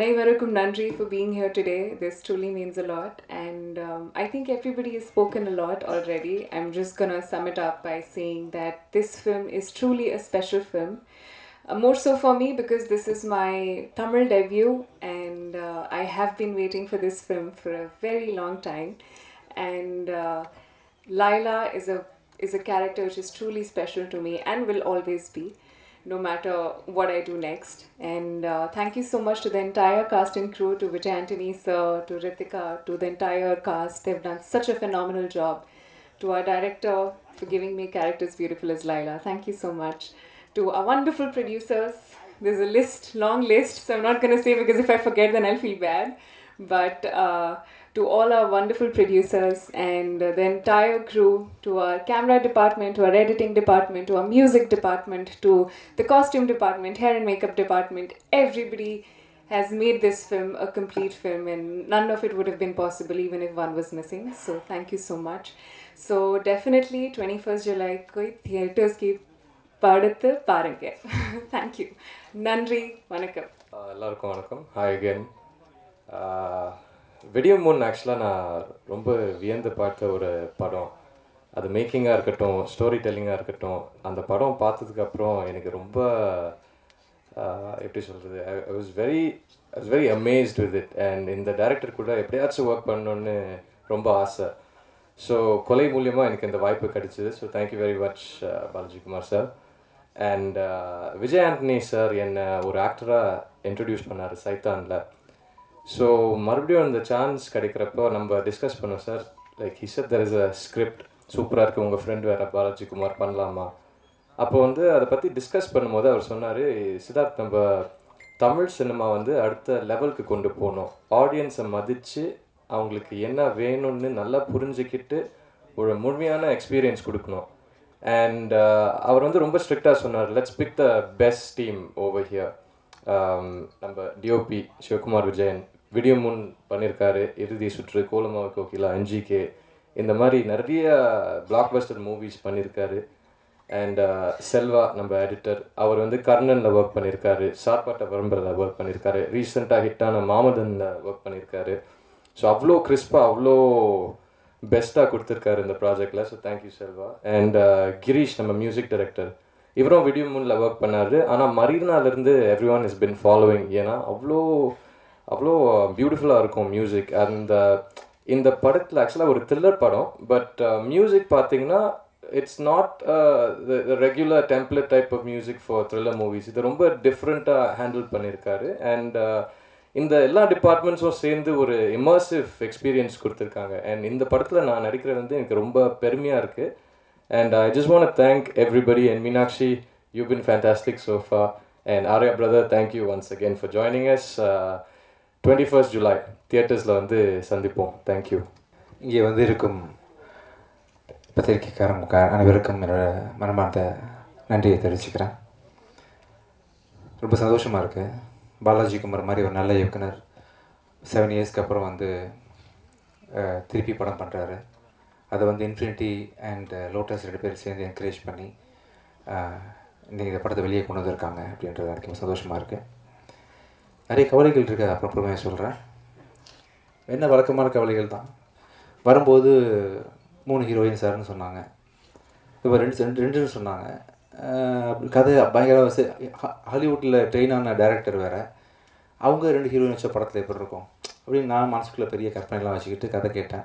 Naivarukkum nandri for being here today. This truly means a lot. And I think everybody has spoken a lot already. I'm just going to sum it up by saying that this film is truly a special film. More so for me because this is my Tamil debut and I have been waiting for this film for a very long time. And Laila is a character which is truly special to me and will always be, no matter what I do next. And thank you so much to the entire cast and crew, to Vijay Antony sir, to Ritika, to the entire cast. They've done such a phenomenal job. To our director for giving me characters beautiful as Laila. Thank you so much. To our wonderful producers. There's a list, long list, so I'm not going to say because if I forget then I'll feel bad. But to all our wonderful producers and the entire crew, to our camera department, to our editing department, to our music department, to the costume department, hair and makeup department, everybody has made this film a complete film and none of it would have been possible even if one was missing. So thank you so much. So definitely 21st July, koi theaters ki padathu paarunga. Thank you. Nandri, vanakkam. Ellarukkum vanakkam. Hi again. வெடிய மூணு ஆக்சுவலாக நான் ரொம்ப வியந்து பார்த்த ஒரு படம். அது மேக்கிங்காக இருக்கட்டும், ஸ்டோரி டெல்லிங்காக இருக்கட்டும், அந்த படம் பார்த்ததுக்கப்புறம் எனக்கு ரொம்ப எப்படி சொல்கிறது, I was very amazed with it. And இந்த டைரக்டர் கூட எப்படியாச்சும் ஒர்க் பண்ணணுன்னு ரொம்ப ஆசை. ஸோ கொலை மூலியமாக எனக்கு இந்த வாய்ப்பு கிடைச்சிது. So thank you very much Balaji Kumar sir. And Vijay Antony sir என்னை ஒரு ஆக்டராக இன்ட்ரடியூஸ் பண்ணார் சைத்தானில். ஸோ மறுபடியும் அந்த சான்ஸ் கிடைக்கிறப்போ நம்ம டிஸ்கஸ் பண்ணோம் sir. Like he said there is a script சூப்பராக இருக்குது, உங்கள் ஃப்ரெண்ட் வேறு பாலாஜி குமார், பண்ணலாமா? அப்போ வந்து அதை பற்றி டிஸ்கஸ் பண்ணும்போது அவர் சொன்னார், சித்தார்த் நம்ம தமிழ் சினிமா வந்து அடுத்த லெவலுக்கு கொண்டு போகணும், ஆடியன்ஸை மதித்து அவங்களுக்கு என்ன வேணும்னு நல்லா புரிஞ்சுக்கிட்டு ஒரு முழுமையான எக்ஸ்பீரியன்ஸ் கொடுக்கணும். அண்ட் அவர் வந்து ரொம்ப ஸ்ட்ரிக்டாக சொன்னார், let's pick the best team over here. நம்ம டிஓபி சிவகுமார் விஜயன் வீடியோ முன் பண்ணியிருக்காரு, இறுதி சுற்று, கோலமாவ கோகிலா, என்ஜிகே, இந்த மாதிரி நிறைய பிளாக் பஸ்டர் மூவிஸ் பண்ணியிருக்காரு. அண்ட் செல்வா நம்ம எடிட்டர், அவர் வந்து கர்ணனில் ஒர்க் பண்ணியிருக்காரு, சார்பாட்ட பரம்பரில் ஒர்க் பண்ணியிருக்காரு, ரீசெண்டாக ஹிட்டான மாமதனில் ஒர்க் பண்ணியிருக்காரு. ஸோ அவ்வளோ கிறிஸ்பாக அவ்வளோ பெஸ்ட்டாக கொடுத்துருக்காரு இந்த ப்ராஜெக்டில். So thank you Selva. And Girish நம்ம மியூசிக் டைரக்டர், இவரும் வீடியோ மூனில் ஒர்க் பண்ணார். ஆனால் மரினாலேருந்து every one is been following, ஏன்னா அவ்வளோ பியூட்டிஃபுல்லாக இருக்கும் மியூசிக். அந்த இந்த படத்தில் ஆக்சுவலாக ஒரு த்ரில்லர் படம், பட் மியூசிக் பார்த்தீங்கன்னா it's not regular template type of music for thriller movies. இது ரொம்ப டிஃப்ரெண்ட்டாக ஹேண்டில் பண்ணியிருக்காரு. அண்ட் இந்த எல்லா டிபார்ட்மெண்ட்ஸும் சேர்ந்து ஒரு இமர்சிவ் எக்ஸ்பீரியன்ஸ் கொடுத்துருக்காங்க. அண்ட் இந்த படத்தில் நான் நடிக்கிறது வந்து எனக்கு ரொம்ப பெருமையாக இருக்குது. And I just want to thank everybody. And Meenakshi, you've been fantastic so far. And Arya brother, thank you once again for joining us. 21st July, தியேட்டர்ஸில் வந்து சந்திப்போம். தேங்க்யூ. இங்கே வந்து இருக்கும் பத்திரிகைக்காரங்க அனைவருக்கும் என்னோடய மனமார்ந்த நன்றியை தெரிவிச்சுக்கிறேன். ரொம்ப சந்தோஷமாக இருக்குது. பாலாஜி குமார் மாதிரி ஒரு நல்ல இயக்குனர் 7 yearsக்கு அப்புறம் வந்து திருப்பி படம் பண்ணுறாரு. அதை வந்து இன்ஃபினிட்டி அண்ட் லோட்டஸ் 2 பேர் சேர்ந்து என்கரேஜ் பண்ணி இன்றைக்கி இந்த படத்தை வெளியே கொண்டு வந்திருக்காங்க அப்படின்றது எனக்கு சந்தோஷமாக இருக்குது. நிறைய கவலைகள் இருக்குது. அப்புறமே சொல்கிறேன் என்ன வழக்கமான கவலைகள் தான். வரும்போது 3 ஹீரோயின் சார்னு சொன்னாங்க, இப்போ ரெண்டுன்னு சொன்னாங்க. கதை பயங்கர ஹாலிவுட்டில் ட்ரெயின் ஆன டேரக்டர் வேறு, அவங்க 2 ஹீரோயின் வச்ச படத்தில் எப்படி இருக்கும் அப்படின்னு நான் மனசுக்குள்ளே பெரிய கற்பனைலாம் வச்சுக்கிட்டு கதை கேட்டேன்.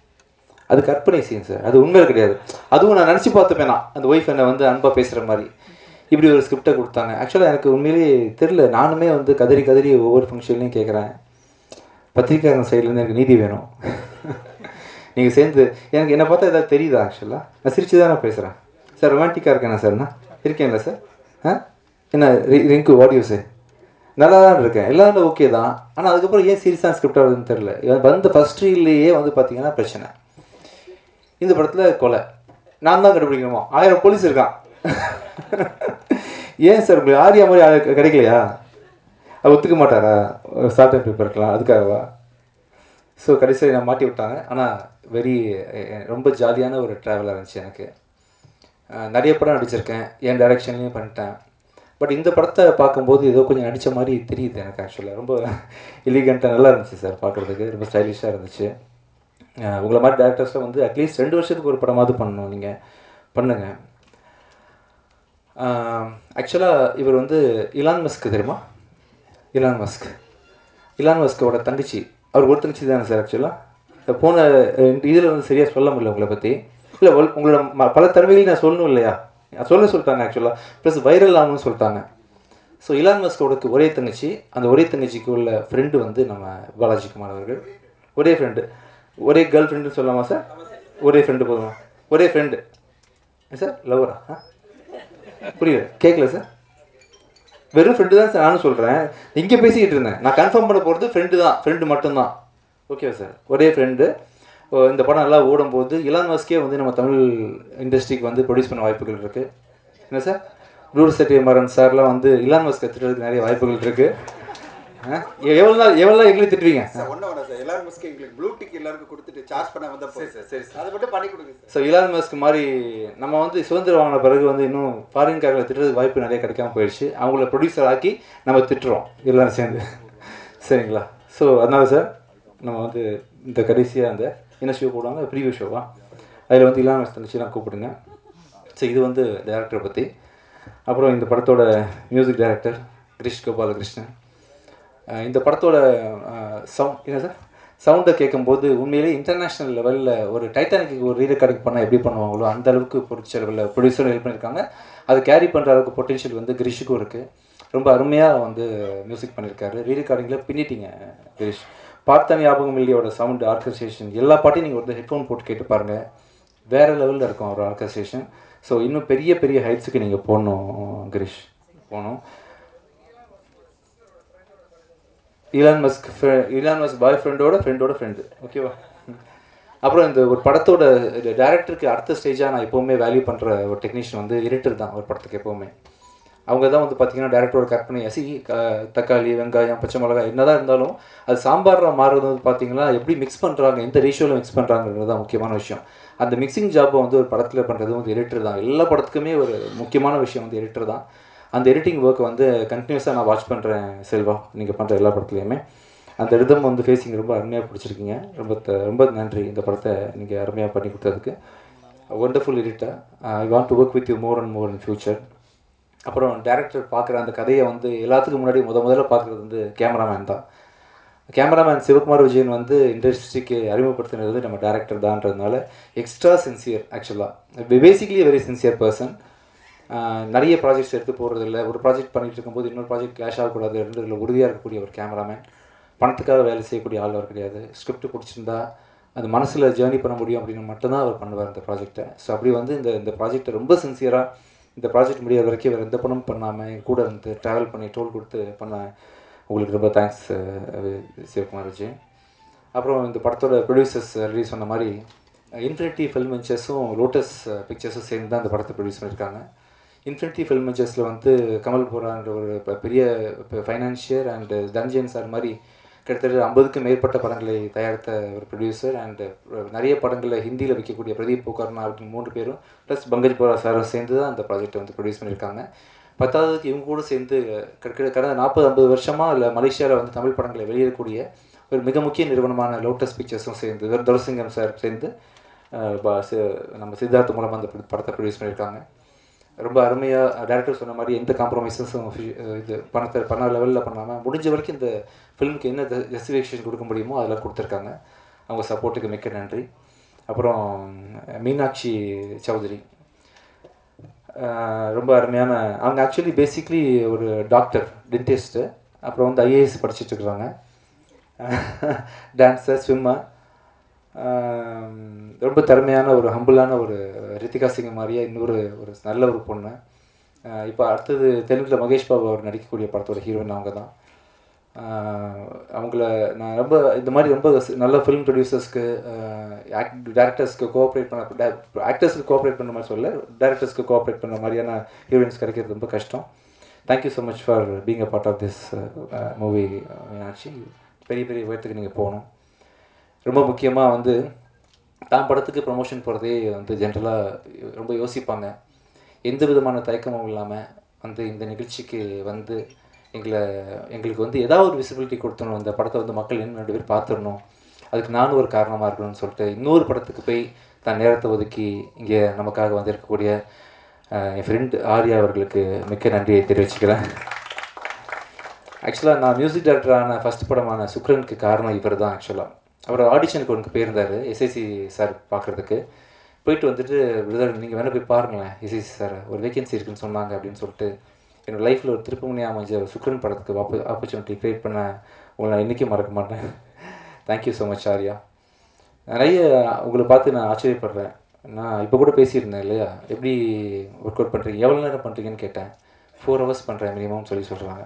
அது கற்பனை சீன் சார், அது உண்மையில் கிடையாது. அதுவும் நான் நினச்சி பார்த்துப்பேன், நான் அந்த ஒய்ஃப் என்னை வந்து அன்பாக பேசுகிற மாதிரி இப்படி ஒரு ஸ்கிரிப்டை கொடுத்தாங்க. ஆக்சுவலாக எனக்கு உண்மையிலேயே தெரில, நானுமே வந்து கதறி ஒவ்வொரு ஃபங்க்ஷன்லேயும் கேட்குறேன், பத்திரிக்காரன் சைட்லேருந்து எனக்கு நீதி வேணும், நீங்கள் சேர்ந்து எனக்கு என்னை பார்த்தா எதாவது தெரியுதா? ஆக்சுவலாக நான் சிரிச்சு தான் நான் பேசுகிறேன் சார், ரொமான்டிக்காக இருக்கேண்ணா சார்ண்ணா இருக்கேன்ல சார். என்ன ரிங்கு வாடியோ சார் நல்லா தான் இருக்கேன், எல்லாரும் ஓகே தான். ஆனால் அதுக்கப்புறம் ஏன் சீரியஸாக ஸ்கிரிப்ட் ஆகுதுன்னு தெரில. வந்து ஃபஸ்ட் ரீல்லையே வந்து பார்த்தீங்கன்னா பிரச்சனை, இந்த படத்தில் கொலை நான் தான் கண்டுபிடிக்கணுமா, 1000 போலீஸ் இருக்கான். ஏன் சார் உங்களுக்கு ஆரியா மாதிரி கிடைக்கலையா? அது ஒத்துக்க மாட்டாரா? ஷார்ட் அண்ட் பேப்பர் இருக்கலாம் அதுக்காகவா? ஸோ கடைசியில் நான் மாட்டி விட்டாங்க. ஆனால் ரொம்ப ஜாலியான ஒரு ட்ராவலாக இருந்துச்சு எனக்கு. நிறைய படம் நடிச்சிருக்கேன், என் டைரக்ஷன்லேயும் பண்ணிட்டேன். பட் இந்த படத்தை பார்க்கும்போது ஏதோ கொஞ்சம் நடித்த மாதிரி தெரியுது எனக்கு. ஆக்சுவலாக ரொம்ப எலிகண்ட்டாக நல்லா இருந்துச்சு சார், பார்க்குறதுக்கு ரொம்ப ஸ்டைலிஷாக இருந்துச்சு. உங்களை மாதிரி டேரக்டர்ஸில் வந்து அட்லீஸ்ட் 2 வருஷத்துக்கு ஒரு படமாவது பண்ணணும், நீங்கள் பண்ணுங்கள். ஆக்சுவலாக இவர் வந்து இலான் மஸ்க் தெரியுமா? இலான் மஸ்கோட தங்கச்சி, அவர் ஒரு தங்கச்சி தானே சார். ஆக்சுவலாக போன இதில் வந்து சரியாக சொல்ல முடியல உங்களை பற்றி. இல்லை உங்களோட பல தடவைகளையும் நான் சொல்லணும் இல்லையா, சொல்லிட்டாங்க ஆக்சுவலாக, ப்ளஸ் வைரல் ஆகணும்னு சொல்லிட்டாங்க. ஸோ இலான் மஸ்கோட ஒரே தங்கச்சி, அந்த ஒரே தங்கச்சிக்கு உள்ள ஃப்ரெண்டு வந்து நம்ம பாலாஜி குமார் அவர்கள். ஒரே ஃப்ரெண்டு, ஒரே கேர்ள் ஃப்ரெண்டுன்னு சொல்லலாமா சார்? ஒரே ஃப்ரெண்டு போதுமா? ஒரே ஃப்ரெண்டு சார், லவ்வரா? புரியல, கேட்கல சார். வெறும் ஃப்ரெண்டு தான் சார் நானும் சொல்கிறேன், இங்கே பேசிக்கிட்டு இருந்தேன். நான் கன்ஃபார்ம் பண்ண போகிறது ஃப்ரெண்டு தான், ஃப்ரெண்டு மட்டும்தான். ஓகேவா சார்? ஒரே ஃப்ரெண்டு. இந்த படம் நல்லா ஓடும்போது இலான் மஸ்கே வந்து நம்ம தமிழ் இண்டஸ்ட்ரிக்கு வந்து ப்ரொடியூஸ் பண்ண வாய்ப்புகள் இருக்குது. என்ன சார், டூர் செட்டியமாறன் சார்லாம் வந்து இலான் மஸ்கை திட்டுறதுக்கு நிறைய வாய்ப்புகள் இருக்குது. எவ்வளோ எங்களுக்கு திட்டுவீங்க ஸோ இலான் மஸ்க் மாதிரி நம்ம வந்து சுதந்திரம் வாங்கின பிறகு வந்து இன்னும் ஃபாரின்காரர்களை திட்டுறதுக்கு வாய்ப்பு நிறைய கிடைக்காம போயிடுச்சு. அவங்கள ப்ரொடியூசர் ஆக்கி நம்ம திட்டுறோம் எல்லோரும் சேர்ந்து, சரிங்களா? ஸோ அதனால சார் நம்ம வந்து இந்த கடைசியாக அந்த என்ன ஷோ போடுவாங்க, ப்ரீவியூ ஷோவா, அதில் வந்து இல்லாமல் தந்துச்சுலாம் கூப்பிடுங்க. ஸோ இது வந்து டேரக்டரை பற்றி. அப்புறம் இந்த படத்தோட மியூசிக் டைரக்டர் கிரிஷ் கோபாலகிருஷ்ணன். இந்த படத்தோட சவுண்டை கேட்கும்போது உண்மையிலேயே இன்டர்நேஷ்னல் லெவலில் ஒரு டைட்டானிக்கு ஒரு ரீரெக்கார்டிங் பண்ணால் எப்படி பண்ணுவாங்களோ அந்த அளவுக்கு பொறிச்ச லெவலில் ப்ரொடியூசரும் ஹெல்ப் பண்ணியிருக்காங்க. அதை கேரி பண்ணுற அளவுக்கு பொட்டென்ஷியல் வந்து கிரிஷுக்கும் இருக்குது. ரொம்ப அருமையாக வந்து மியூசிக் பண்ணியிருக்காரு. ரீரெக்கார்டிங்கில் பின்னிட்டிங்க கிரிஷ். பார்த்தான ஞாபகம் இல்லையோட சவுண்டு ஆர்கனைசேஷன் எல்லா பாட்டையும் நீங்கள் வந்து ஹெட்ஃபோன் போட்டு கேட்டு பாருங்கள், வேறு லெவலில் இருக்கும் ஒரு ஆர்கனைசேஷன். ஸோ இன்னும் பெரிய பெரிய ஹைட்ஸுக்கு நீங்கள் போகணும் கிரிஷ், போகணும். இலான் மஸ்க் பாய் ஃப்ரெண்டோட ஃப்ரெண்டு, ஓகேவா? அப்புறம் இந்த ஒரு படத்தோட டேரக்டருக்கு அடுத்த ஸ்டேஜாக நான் எப்போவுமே வேல்யூ பண்ணுற ஒரு டெக்னீஷியன் வந்து எடிட்டர் தான் ஒரு படத்துக்கு எப்போவுமே. அவங்க தான் வந்து பார்த்திங்கன்னா டேரக்டரோட கற்பனை அசி தக்காளி வெங்காயம் பச்சை மிளகாய் என்ன தான் இருந்தாலும் அது சாம்பாராக மாறுறது வந்து பார்த்திங்கன்னா எப்படி மிக்ஸ் பண்ணுறாங்க, எந்த ரேஷியோவில் மிக்ஸ் பண்ணுறாங்கன்றது தான் முக்கியமான விஷயம். அந்த மிக்சிங் ஜாப்பை வந்து ஒரு படத்தில் பண்ணுறது வந்து எடிட்டர் தான். எல்லா படத்துக்குமே ஒரு முக்கியமான விஷயம் வந்து எடிட்டர் தான். அந்த எடிட்டிங் ஒர்க்கை வந்து கண்டினியூஸாக நான் வாட்ச் பண்ணுறேன் செல்வா, நீங்கள் பண்ணுற எல்லா படத்துலையுமே. அந்த ரிதம் வந்து ஃபேஸிங் ரொம்ப அருமையாக பிடிச்சிருக்கீங்க. ரொம்ப நன்றி இந்த படத்தை நீங்கள் அருமையாக பண்ணி கொடுத்ததுக்கு. Wonderful editor, I want to work with you more and more in future. அப்புறம் டேரக்டர் பார்க்குற அந்த கதையை வந்து எல்லாத்துக்கும் முன்னாடி முதல்ல பார்க்குறது வந்து கேமராமேன் தான். கேமராமேன் சிவகுமார் விஜயன் வந்து இண்டஸ்ட்ரிக்கு அறிமுகப்படுத்தினது நம்ம டேரக்டர் தான்றதுனால எக்ஸ்ட்ரா சின்சியர். ஆக்சுவலாக பேசிக்லி வெரி சின்சியர் பர்சன். நிறைய ப்ராஜெக்ட்ஸ் எடுத்து போடுறதில்ல, ஒரு ப்ராஜெக்ட் பண்ணிகிட்டு இருக்கும்போது இன்னொரு ப்ராஜெக்ட் கிளாஷ் ஆகக்கூடாது இருந்ததில்லை, உறுதியாக இருக்கக்கூடிய ஒரு கேமராமேன். பணத்துக்காக வேலை செய்யக்கூடிய ஆள் அவர் கிடையாது. ஸ்கிரிப்ட் பிடிச்சிருந்தா அது மனசில் ஜேர்னி பண்ண முடியும் அப்படின்னு மட்டும்தான் அவர் பண்ணுவார் இந்த ப்ராஜெக்டை. ஸோ அப்படி வந்து இந்த ப்ராஜெக்டை ரொம்ப சின்சியராக இந்த ப்ராஜெக்ட் முடியாத வரைக்கும் வேறு எந்த பணமும் பண்ணாமல் கூட வந்து ட்ராவல் பண்ணி டோல் கொடுத்து பண்ண உங்களுக்கு ரொம்ப தேங்க்ஸ் சிவகுமார் விஜய். அப்புறம் இந்த படத்தோட ப்ரொடியூசர்ஸ் ஆல்ரெடி சொன்ன மாதிரி இன்ஃபினிட்டி ஃபில்ம் பெஞ்சஸும் லோட்டஸ் பிக்சர்ஸும் சேர்ந்து தான் அந்த படத்தை ப்ரொடியூஸ் பண்ணியிருக்காங்க. இன்ஃபினிட்டி ஃபில்ம் பெஞ்சஸில் வந்து கமல் போரான்ற ஒரு பெரிய ஃபைனான்ஷியர் அண்ட் தனஞ்சயன் சார் மாதிரி கிட்டத்தட்ட 50க்கும் மேற்பட்ட படங்களை தயாரித்த ஒரு ப்ரொடியூசர் அண்டு நிறைய படங்களை ஹிந்தியில் வைக்கக்கூடிய பிரதீப் போகர்னா அப்படின்னு 3 பேரும் ப்ளஸ் பங்கஜ் போரா சாரும் சேர்ந்து தான் அந்த ப்ராஜெக்டை வந்து ப்ரொடியூஸ் பண்ணியிருக்காங்க. 10ஆவதுக்கு இவங்க கூட சேர்ந்து கடந்த 40-50 வருஷமாக இல்லை மலேசியாவில் வந்து தமிழ் படங்களை வெளியிடக்கூடிய ஒரு மிக முக்கிய நிறுவனமான லோட்டஸ் பிக்சர்ஸும் சேர்ந்து துரசிங்கம் சார் சேர்ந்து நம்ம சித்தார்த்த மூலமாக அந்த படத்தை ப்ரொடியூஸ் பண்ணியிருக்காங்க. ரொம்ப அருமையாக டேரக்டர் சொன்ன மாதிரி எந்த காம்ப்ரமைஸஸும் இது பண லெவலில் பண்ணாமல் முடிஞ்ச வரைக்கும் இந்த ஃபிலிமுக்கு என்ன ஜஸ்டிஃபிகேஷன் கொடுக்க முடியுமோ அதெல்லாம் கொடுத்துருக்காங்க. அவங்க சப்போர்ட்டுக்கு மிக்க நன்றி. அப்புறம் மீனாட்சி சௌத்ரி ரொம்ப அருமையான, அவங்க ஆக்சுவலி பேசிக்லி ஒரு டாக்டர் டென்டிஸ்ட்டு, அப்புறம் வந்து ஐஏஎஸ் படிச்சுட்ருக்குறாங்க, டான்ஸர், ஸ்விம்மர், ரொம்ப திறமையான ஒரு ஹம்பிளான ஒரு ரித்திகா சிங் மாதிரியா இன்னொரு ஒரு நல்ல ஒரு பொண்ணு. இப்போ அடுத்தது தெலுங்கில் மகேஷ் பாபு அவர் நடிக்கக்கூடிய படத்தோட ஹீரோயின் அவங்க தான். அவங்கள நான் ரொம்ப இந்த மாதிரி ரொம்ப நல்ல ஃபிலிம் ப்ரொடியூசர்ஸ்க்கு டேரக்டர்ஸ்க்கு கோஆப்ரேட் பண்ண ஆக்டர்ஸ்க்கு கோஆப்ரேட் பண்ண மாதிரி சொல்ல டேரக்டர்ஸ்க்கு கோஆப்ரேட் பண்ண மாதிரியான ஹீரோயின்ஸ் கிடைக்கிறது ரொம்ப கஷ்டம். Thank you so much for being a part of this movie Meenakshi. பெரிய பெரிய உயரத்துக்கு நீங்கள் போகணும். ரொம்ப முக்கியமாக வந்து தான் படத்துக்கு ப்ரொமோஷன் போகிறதே வந்து ஜென்ரலாக ரொம்ப யோசிப்பாங்க. எந்த விதமான தயக்கமும் இல்லாமல் வந்து இந்த நிகழ்ச்சிக்கு வந்து எங்களுக்கு வந்து ஏதாவது ஒரு விசிபிலிட்டி கொடுத்தணும், இந்த படத்தை வந்து மக்கள் இன்னும் 2 பேர் பார்த்துடணும், அதுக்கு நானும் ஒரு காரணமாக இருக்கணும்னு சொல்லிட்டு இன்னொரு படத்துக்கு போய் தான் நேரத்தை ஒதுக்கி இங்கே நமக்காக வந்திருக்கக்கூடிய என் ஃப்ரெண்ட் ஆர்யா அவர்களுக்கு மிக்க நன்றியை தெரிவிச்சுக்கிறேன். ஆக்சுவலாக நான் மியூசிக் டைரக்டரான ஃபஸ்ட் படமான சுக்ரனுக்கு காரணம் இவர் தான். ஆக்சுவலாக அவர் ஆடிஷனுக்கு ஒன்று போயிருந்தார் எஸ்ஐசி சார் பார்க்குறதுக்கு. போயிட்டு வந்துட்டு விருதாளி நீங்கள் வேணால் போய் பாருங்களேன் எஸ்ஐசி சார் ஒரு வேகன்சி இருக்குதுன்னு சொன்னாங்க அப்படின்னு சொல்லிட்டு என்னோடய லைஃப்பில் ஒரு திருப்புமுனையாக அமைஞ்ச சுக்ரன் படத்துக்கு ஆப்பர்ச்சுனிட்டி க்ரியேட் பண்ண உங்களை நான் இன்றைக்கும் மறக்க மாட்டேன். Thank you so much Arya. நிறைய உங்களை பார்த்து நான் ஆச்சரியப்படுறேன். நான் இப்போ கூட பேசியிருந்தேன் இல்லையா, எப்படி ஒர்க் அவுட் பண்ணுறீங்க, எவ்வளோ நேரம் பண்ணுறீங்கன்னு கேட்டேன். 4 hours பண்ணுறேன் மினிமம்னு சொல்கிறாங்க.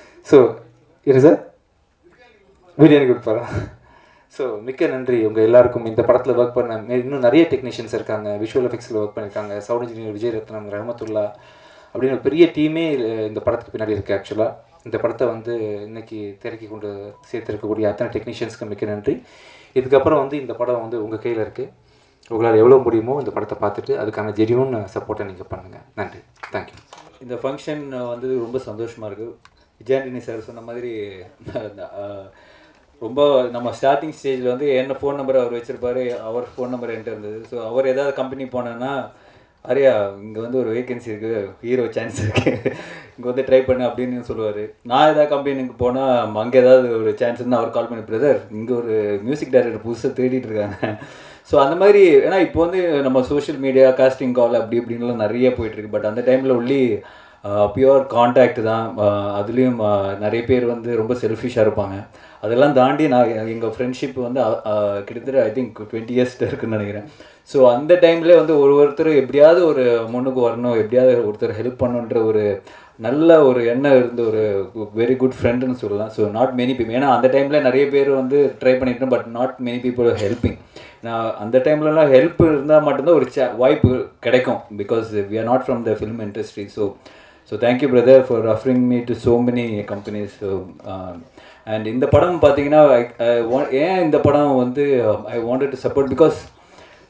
ஸோ இரு சார் பிரியாணி கொடுப்பாரா. ஸோ மிக்க நன்றி உங்கள் எல்லாருக்கும். இந்த படத்தில் ஒர்க் பண்ண இன்னும் நிறைய டெக்னீஷியன்ஸ் இருக்காங்க, விஷுவல் எஃபெக்ட்ஸில் ஒர்க் பண்ணியிருக்காங்க, சவுண்ட் இன்ஜினியர் விஜய் ரத்னம், ரஹமத்துல்லா அப்படின்னு ஒரு பெரிய டீமே இந்த படத்துக்கு பின்னாடி இருக்குது. ஆக்சுவலாக இந்த படத்தை வந்து இன்றைக்கி திரைக்கு கொண்டு சேர்த்துருக்கக்கூடிய அத்தனை டெக்னீஷியன்ஸ்க்கு மிக்க நன்றி. இதுக்கப்புறம் வந்து இந்த படம் வந்து உங்கள் கையில் இருக்குது. உங்களால் எவ்வளோ முடியுமோ இந்த படத்தை பார்த்துட்டு அதுக்கான ஜெரியூன் சப்போர்ட்டை நீங்கள் பண்ணுங்கள். நன்றி, தேங்க்யூ. இந்த ஃபங்க்ஷன் வந்து ரொம்ப சந்தோஷமாக இருக்குது. விஜய் ஆண்டனி சார் சொன்ன மாதிரி ரொம்ப நம்ம ஸ்டார்டிங் ஸ்டேஜில் வந்து என்ன ஃபோன் நம்பர் அவர் வச்சுருப்பார், அவர் ஃபோன் நம்பர் என்கிட்ட இருந்தது. ஸோ அவர் ஏதாவது கம்பெனி போனேன்னா ஆரியா இங்கே வந்து ஒரு வேகன்சி இருக்குது, ஹீரோ சான்ஸ் இருக்குது, இங்கே வந்து ட்ரை பண்ணு அப்படின்னு சொல்லுவார். நான் ஏதாவது கம்பெனிக்கு போனால் அங்கே ஏதாவது ஒரு சான்ஸ் இருந்தால் அவர் கால் பண்ணி பிரதர் இங்கே ஒரு மியூசிக் டைரக்டர் புதுசாக தேடிட்டு இருக்காங்க. ஸோ அந்த மாதிரி ஏன்னா இப்போ வந்து நம்ம சோஷியல் மீடியா காஸ்டிங் கால் அப்படி இப்படின்லாம் நிறைய போயிட்டுருக்கு. பட் அந்த டைமில் ஒன்லி பியூர் கான்டாக்ட் தான். அதுலேயும் நிறைய பேர் வந்து ரொம்ப செல்ஃபிஷாக இருப்பாங்க. அதெல்லாம் தாண்டி நான் எங்கள் ஃப்ரெண்ட்ஷிப் வந்து கிட்டத்தட்ட ஐ திங்க் 20 years இருக்குதுன்னு நினைக்கிறேன். ஸோ அந்த டைம்லேயே வந்து ஒருத்தர் எப்படியாவது ஒரு முன்னுக்கு வரணும், எப்படியாவது ஒருத்தர் ஹெல்ப் பண்ணணுன்ற ஒரு நல்ல ஒரு எண்ணம் இருந்த ஒரு வெரி குட் ஃப்ரெண்டுன்னு சொல்லலாம். ஸோ நாட் மெனி பீப்புள், ஏன்னா அந்த டைமில் நிறைய பேர் வந்து ட்ரை பண்ணிட்டோம் but not many people helping. நான் அந்த டைம்லலாம் ஹெல்ப் இருந்தால் மட்டும்தான் ஒரு வாய்ப்பு கிடைக்கும், because we are not from the film industry. So thank you brother for offering me to so many companies. And இந்த படம் பார்த்தீங்கன்னா ஏன் இந்த படம் வந்து I wanted to support, because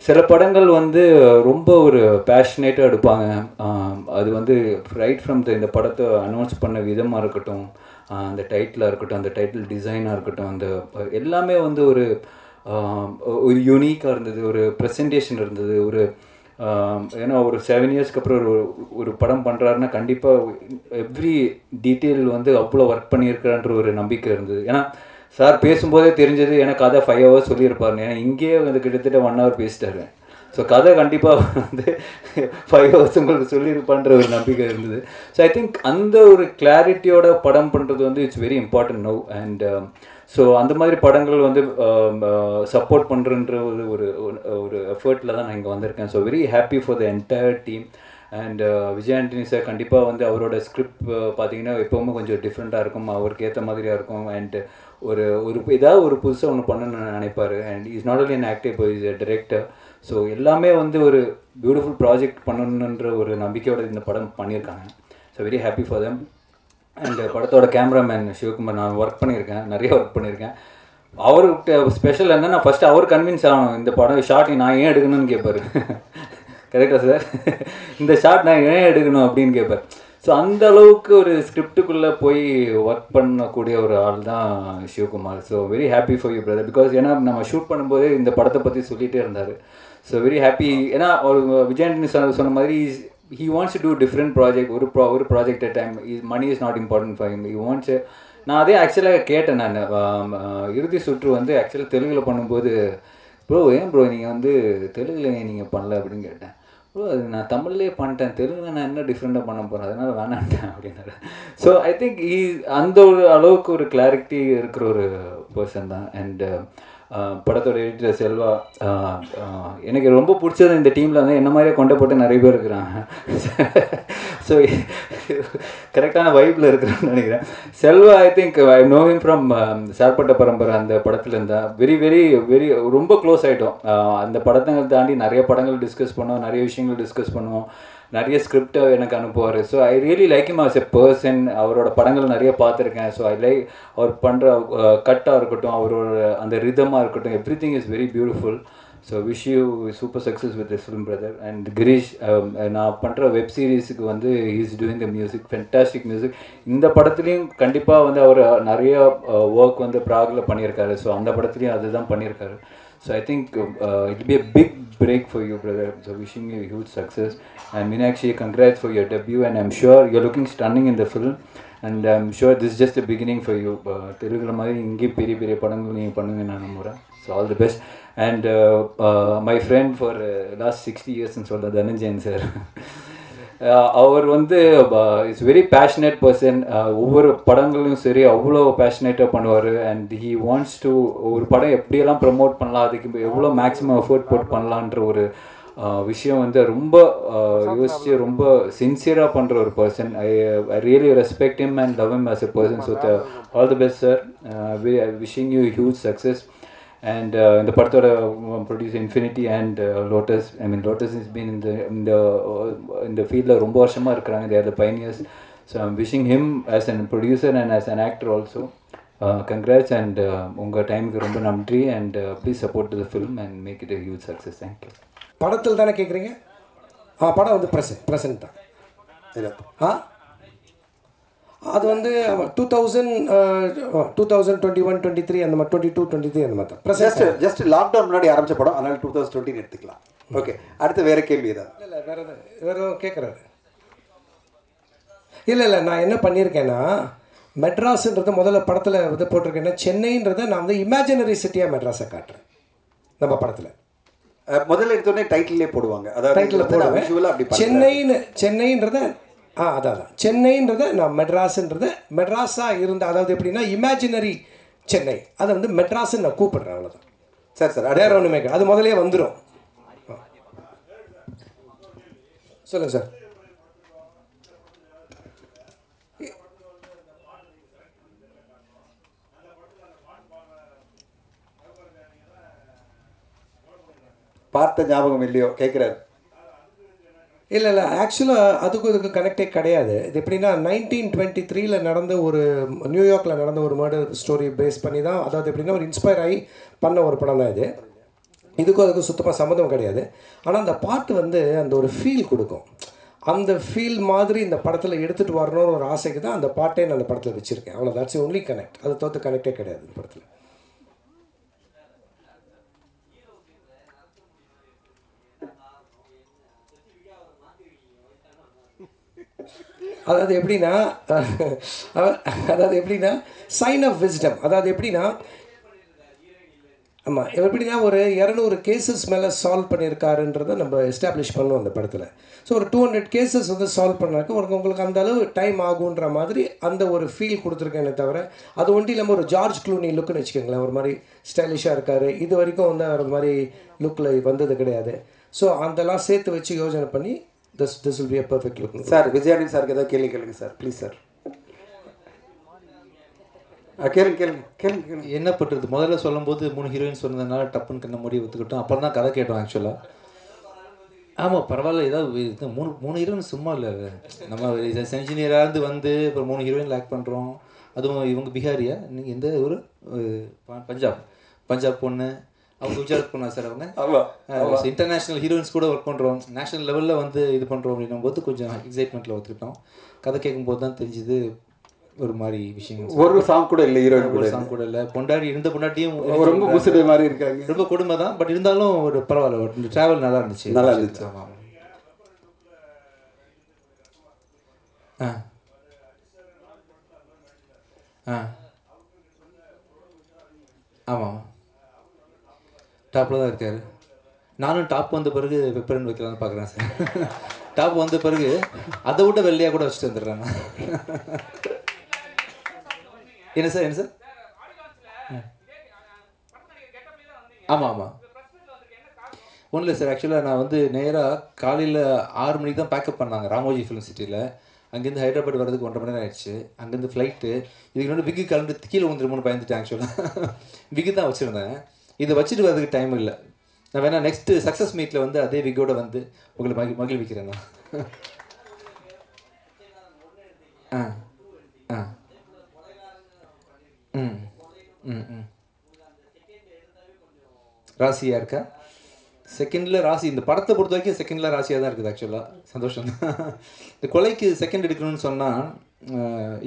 சில படங்கள் வந்து ரொம்ப ஒரு பேஷனேட்டாக எடுப்பாங்க. அது வந்து ரைட் ஃப்ரம் இந்த படத்தை அனௌன்ஸ் பண்ண விதமாக இருக்கட்டும், அந்த டைட்டிலாக இருக்கட்டும், அந்த டைட்டில் டிசைனாக இருக்கட்டும், அந்த எல்லாமே வந்து ஒரு யூனிக்காக இருந்தது, ஒரு ப்ரெசன்டேஷன் இருந்தது, ஒரு over 7 years ஒரு படம் பண்றாருன்னா கண்டிப்பா எவ்ரி டீடைல் வந்து அவ்ளோ வர்க் பண்ணியிருக்காருன்ற ஒரு நம்பிக்கை இருந்தது. ஏனா சார் பேசும்போதே தெரிஞ்சது எனக்கு கதை 5 hours சொல்லி இருப்பாருன்னு. ஏனா இங்கேயே வந்து கிட்டத்தட்ட 1 hour பேசிட்டாரு. சோ கதை கண்டிப்பா வந்து 5 hours உங்களுக்கு சொல்லி இருப்பான்ற ஒரு நம்பிக்கை இருந்தது. சோ ஐ திங்க் அந்த ஒரு கிளாரிட்டியோட படம் பண்றது வந்து it's very important now. And so அந்த மாதிரி படங்கள் வந்து சப்போர்ட் பண்றன்ற ஒரு ஒரு எஃபர்ட்ல தான் நான் இங்க வந்திருக்கேன். So very happy for the entire team. And Vijay Antony sir கண்டிப்பா வந்து அவரோட ஸ்கிரிப்ட் பாத்தீங்கன்னா எப்பவுமே கொஞ்சம் டிஃபரெண்டா இருக்கும், அவருக்கு ஏத்த மாதிரியா இருக்கும். அண்ட் ஒரு ஒரு ஏதாவது ஒரு புதுசா ஒன்று பண்ணணும்னு நினைப்பாரு. And is not only an actor, is a director. So எல்லாமே வந்து ஒரு பியூட்டிஃபுல் ப்ராஜெக்ட் பண்ணணுன்ற ஒரு நம்பிக்கையோட இந்த படம் பண்ணியிருக்காங்க. So very happy for them. And படத்தோட கேமராமேன் சிவகுமார், நான் ஒர்க் பண்ணியிருக்கேன், நிறைய ஒர்க் பண்ணியிருக்கேன். அவர்கிட்ட ஸ்பெஷல் என்னன்னா ஃபர்ஸ்ட் அவர் கன்வின்ஸ் ஆகணும். இந்த படம் ஷார்ட் நான் ஏன் எடுக்கணும்னு கேட்பாரு. கரெக்டா சார், இந்த ஷார்ட் நான் ஏன் எடுக்கணும் அப்படின்னு கேட்பார். ஸோ அந்த அளவுக்கு ஒரு ஸ்கிரிப்டுக்குள்ளே போய் ஒர்க் பண்ணக்கூடிய ஒரு ஆள் தான் Sivakumar. So very happy for you brother. Because ஏன்னா நம்ம ஷூட் பண்ணும்போதே இந்த படத்தை பற்றி சொல்லிகிட்டே இருந்தார். So very happy. ஏன்னா விஜய் ஆண்டனி சொன்ன மாதிரி he wants to do different project, ஒரு project at time. Money is not important for him. he wants. நான் அதே ஆக்சுவலாக கேட்டேன். நான் இறுதி சுற்று வந்து ஆக்சுவலாக தெலுங்கில் பண்ணும்போது ப்ரோ ஏன் ப்ரோ நீங்கள் வந்து தெலுங்குல நீங்கள் பண்ணல அப்படின்னு கேட்டேன். ப்ரோ அது நான் தமிழ்லேயே பண்ணிட்டேன், தெலுங்குல நான் என்ன டிஃப்ரெண்ட்டாக பண்ண போகிறேன், அதனால் வேணான்ட்டேன் அப்படின்னாரு. ஸோ ஐ திங்க் ஈ அந்த ஒரு அளவுக்கு ஒரு கிளாரிட்டி இருக்கிற ஒரு பர்சன் தான். அண்ட் படத்தோட எடிட்டர் செல்வா, எனக்கு ரொம்ப பிடிச்சது இந்த டீமில் வந்து என்ன மாதிரியே கொண்டு போட்டு நிறைய பேர் இருக்கிறாங்க. ஸோ கரெக்டான வைப்பில் இருக்கிறான்னு நினைக்கிறேன். Selva I think I know him from Sarpatta Parambarai, அந்த படத்தில் இருந்தால் வெரி வெரி வெரி ரொம்ப க்ளோஸ் ஆகிட்டோம். அந்த படத்தை தாண்டி நிறைய படங்கள் டிஸ்கஸ் பண்ணுவோம், நிறைய விஷயங்கள் டிஸ்கஸ் பண்ணுவோம், நிறைய ஸ்கிரிப்டை எனக்கு அனுப்புவார். So I really like him as a person. அவரோட படங்கள் நிறைய பார்த்துருக்கேன். ஸோ ஐ லைக் அவர் பண்ணுற கட்டாக இருக்கட்டும், அவரோட அந்த ரிதமாக இருக்கட்டும், everything is very beautiful. So wish you super success with this film brother. And Girish, நான் பண்ணுற வெப் சீரிஸுக்கு வந்து he is doing the music, fantastic music. இந்த படத்துலேயும் கண்டிப்பாக வந்து அவர் நிறைய ஒர்க் வந்து ப்ராகில் பண்ணியிருக்காரு. ஸோ அந்த படத்துலேயும் அதுதான் பண்ணியிருக்காரு. So I think it will be a big break for you, brother. So wishing you huge success. And Meenakshi, congrats for your debut. And I'm sure you're looking stunning in the film. And I'm sure this is just the beginning for you. Telugu mari inge peri peri padangal neenga pannunga nanamura. So all the best. And my friend for last 60 years and so on, Dhananjayan sir. அவர் வந்து it's very passionate person. ஒவ்வொரு படங்களும் சரி அவ்வளோ பேஷனேட்டாக பண்ணுவார். And he wants to ஒரு படம் எப்படியெல்லாம் promote பண்ணலாம், அதுக்கு எவ்வளோ மேக்ஸிமம் எஃபோர்ட் போட்டு பண்ணலான்ற ஒரு விஷயம் வந்து ரொம்ப யோசிச்சு ரொம்ப சின்சியராக பண்ணுற ஒரு person. I really respect him and love him as a person. So all the best sir. Wishing you huge success. And the Parthoda produced Infinity and Lotus. I mean, Lotus has been in the field la romba varshama irukranga. They are the pioneers. So I'm wishing him as a producer and as an actor also. Congrats and unga time ku romba nandri. And please support the film and make it a huge success. Thank you. Padathil thana kekringa? Ha, padam vandu present da. Illa ha அது வந்து 2021-23 அந்த மாதிரி 22-23 அந்த மாதிரி தான். Just lockdown முன்னாடி ஆரம்பிச்ச படம், அதனால 2020 எடுத்துக்கலாம். ஓகே, அடுத்து வேற கேள்வி ஏதாவது? இல்லை இல்லை, வேறு கேட்குறாரு. இல்லை நான் என்ன பண்ணியிருக்கேன்னா மெட்ராஸுன்றது முதல்ல படத்தில் வந்து போட்டிருக்கேன்னா சென்னைன்றதை நான் வந்து இமேஜினரி சிட்டியாக மெட்ராஸை காட்டுறேன் நம்ம படத்தில். முதல்ல எடுத்தோடனே டைட்டிலே போடுவாங்க, அதாவது டைட்டில் போடுவேன் சென்னைன்றதை. அதான் சென்னைன்றதை நான் மெட்ராஸுன்றதை மெட்ராஸாக இருந்த, அதாவது எப்படின்னா இமேஜினரி சென்னை, அதை வந்து மெட்ராஸுன்னு நான் கூப்பிட்றேன். அவ்வளோதான் சார். சார் வேறு ஒன்றுமே அது முதலே வந்துடும். சொல்லுங்கள் சார். பார்த்த ஞாபகம் இல்லையோ கேட்குறாரு. இல்லை இல்லை, ஆக்சுவலாக அதுக்கும் இதுக்கு கனெக்டே கிடையாது. இது எப்படின்னா 1923 நடந்த ஒரு நியூயார்க்கில் நடந்த ஒரு மர்டர் ஸ்டோரி பேஸ் பண்ணி தான், அதாவது எப்படின்னா ஒரு இன்ஸ்பயர் ஆகி பண்ண ஒரு படம் தான் இது. இதுக்கும் அதுக்கும் சுத்தமாக சம்மந்தம் கிடையாது. ஆனால் அந்த பாட்டு வந்து அந்த ஒரு ஃபீல் கொடுக்கும். அந்த ஃபீல் மாதிரி இந்த படத்தில் எடுத்துகிட்டு வரணும்னு ஒரு ஆசைக்கு தான் அந்த பாட்டே நான் அந்த படத்தில் வச்சுருக்கேன். அவ்வளோ தட்ஸ் தி ஒன்லி கனெக்ட். அதை தவிர்த்து கனெக்டே கிடையாது இந்த படத்தில். அதாவது எப்படின்னா சைன் ஆஃப் விஸ்டம். அதாவது எப்படின்னா ஆமாம் எப்படின்னா ஒரு 200 கேசஸ் மேலே சால்வ் பண்ணியிருக்காருன்றதை நம்ம எஸ்டாப்ளிஷ் பண்ணுவோம் அந்த படத்தில். ஸோ ஒரு 200 கேசஸ் வந்து சால்வ் பண்ணாக்க உங்களுக்கு அந்த அளவு டைம் ஆகுன்ற மாதிரி அந்த ஒரு ஃபீல் கொடுத்துருக்கேனே தவிர அது ஒன்றும் இல்லாமல் ஒரு ஜார்ஜ் க்ளூனி லுக்குன்னு வச்சுக்கோங்களேன். ஒரு மாதிரி ஸ்டைலிஷாக இருக்கார், இது வரைக்கும் வந்து ஒரு மாதிரி லுக்கில் வந்தது கிடையாது. ஸோ அதெல்லாம் சேர்த்து வச்சு யோஜனை பண்ணி this will be a perfect look. Sir, Vijayan sir ஏதோ கேள்வி கேளுங்க சார், ப்ளீஸ் சார். கேளுங்க கேளுங்க கேளுங்க. என்ன பண்ணுறது, முதல்ல சொல்லும்போது 3 ஹீரோயின் சொன்னதுனால டப்புன்னு கண்ண முடிவு ஒத்துக்கிட்டோம். அப்புறம் தான் கதை கேட்டோம் ஆக்சுவலாக. ஆமாம் பரவாயில்ல, ஏதாவது 3 ஹீரோயின் சும்மா இல்லை. நம்ம இன்ஜினியராக இருந்து வந்து இப்போ 3 ஹீரோயின் லேக் பண்ணுறோம். அதுவும் இவங்க பிஹாரியா, நீங்கள் எந்த ஒரு பஞ்சாப் பொண்ணு அவங்க விசாரிக் பண்ணா சார். அவங்க இன்டர்நேஷ்னல் ஹீரோயின்ஸ் கூட ஒர்க் பண்ணுறோம், நேஷனல் லெவலில் வந்து இது பண்ணுறோம் அப்படின்னும் போது கொஞ்சம் எக்ஸைட்மெண்ட்டில் ஒத்துக்கிட்டோம். கதை கேட்கும்போது தான் தெரிஞ்சுது ஒரு மாதிரி விஷயம். ஒரு சாங் கூட இல்லை, ஹீரோயின் ஒரு சாங் கூட இல்லை. பொண்டாடி இருந்த பொண்டாட்டியும் ரொம்ப முசுடு மாதிரி இருக்காங்க, ரொம்ப கொடுமை தான். பட் இருந்தாலும் ஒரு பரவாயில்ல, ட்ராவல் நல்லா இருந்துச்சு, நல்லா இருந்துச்சு. ஆமாம் ஆ ஆ ஆமாம் டாப்பில் தான் இருக்கார். நானும் டாப் வந்த பிறகு பெப்பரன் வைக்கலான்னு பார்க்குறேன் சார். டாப் வந்த பிறகு அதை விட்டு வெள்ளையாக கூட வச்சுட்டு வந்துடுறேன். என்ன சார் என்ன சார்? ஆமாம் ஆமாம் ஒன்றும் இல்லை சார். ஆக்சுவலாக நான் வந்து நேராக காலையில் 6 மணிக்கு தான் பேக்கப் பண்ணாங்க ராமோஜி ஃபிலிம் சிட்டியில். அங்கேருந்து ஹைதராபாத் வர்றதுக்கு 1.5 மணி நேரம் ஆயிடுச்சு. அங்கேருந்து ஃப்ளைட்டு. இதுக்கு முன்னாடி விக்கு கலந்து கீழே வந்துருமோன்னு பயந்துட்டேன். ஆக்சுவலாக விக்கு தான் வச்சுருந்தேன், இதை வச்சுட்டு வரதுக்கு டைம் இல்லை. நான் வேணா நெக்ஸ்ட்டு சக்ஸஸ் மீட்டில் வந்து அதே விக்கோடு வந்து உங்களை மகிழ்விக்கிறேன் நான். ஆ ஆ ம் ம் ம் ராசியாக இருக்கா? செகண்டில் ராசி. இந்த படத்தை பொறுத்த வரைக்கும் செகண்டில் ராசியாக தான் இருக்குது ஆக்சுவலாக. சந்தோஷம் தான். இந்த கொலைக்கு செகண்ட் எடுக்கணும்னு சொன்னால்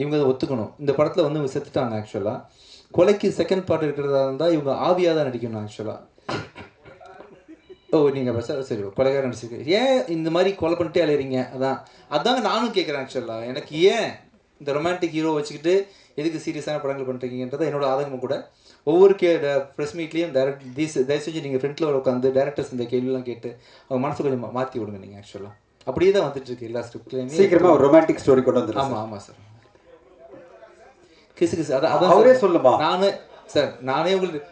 இவங்க அதை ஒத்துக்கணும். இந்த படத்தில் வந்து இவங்க செத்துட்டாங்க ஆக்சுவலாக. கொலைக்கு செகண்ட் பார்ட் இருக்கிறதா இருந்தால் இவங்க ஆவியாக தான் நடிக்கணும் ஆக்சுவலாக. ஓ நீங்கள் சார் சரி கொலைக்காக நடிச்சிருக்கு. ஏன் இந்த மாதிரி கொலை பண்ணிட்டே அலையிறீங்க? அதாங்க நானும் கேட்குறேன் ஆக்சுவலாக. எனக்கு ஏன் இந்த ரொமான்டிக் ஹீரோ வச்சுக்கிட்டு எதுக்கு சீரியஸான படங்கள் பண்ணிட்டுருக்கீங்கன்றது என்னோட ஆதங்கமும் கூட. ஒவ்வொரு ப்ரெஸ் மீட்லேயும் டேரக்ட் தயவு செஞ்சு நீங்கள் ஃப்ரெண்டில் உட்காந்து டேரக்டர்ஸ் இந்த கேள்விலாம் கேட்டு அவங்க மனசு கொஞ்சம் மாற்றி விடுங்க நீங்கள். ஆக்சுவலாக அப்படியே தான் வந்துட்டுருக்கு எல்லா ஸ்கிரிப்ட்லேயும். சீக்கிரமாக ஒரு ரொமான்டிக் ஸ்டோரி கொண்டு வந்து. ஆமாம் ஆமாம் சார். கிசு கிசு அதான் அவரே சொல்லுமா? நானே உங்களுக்கு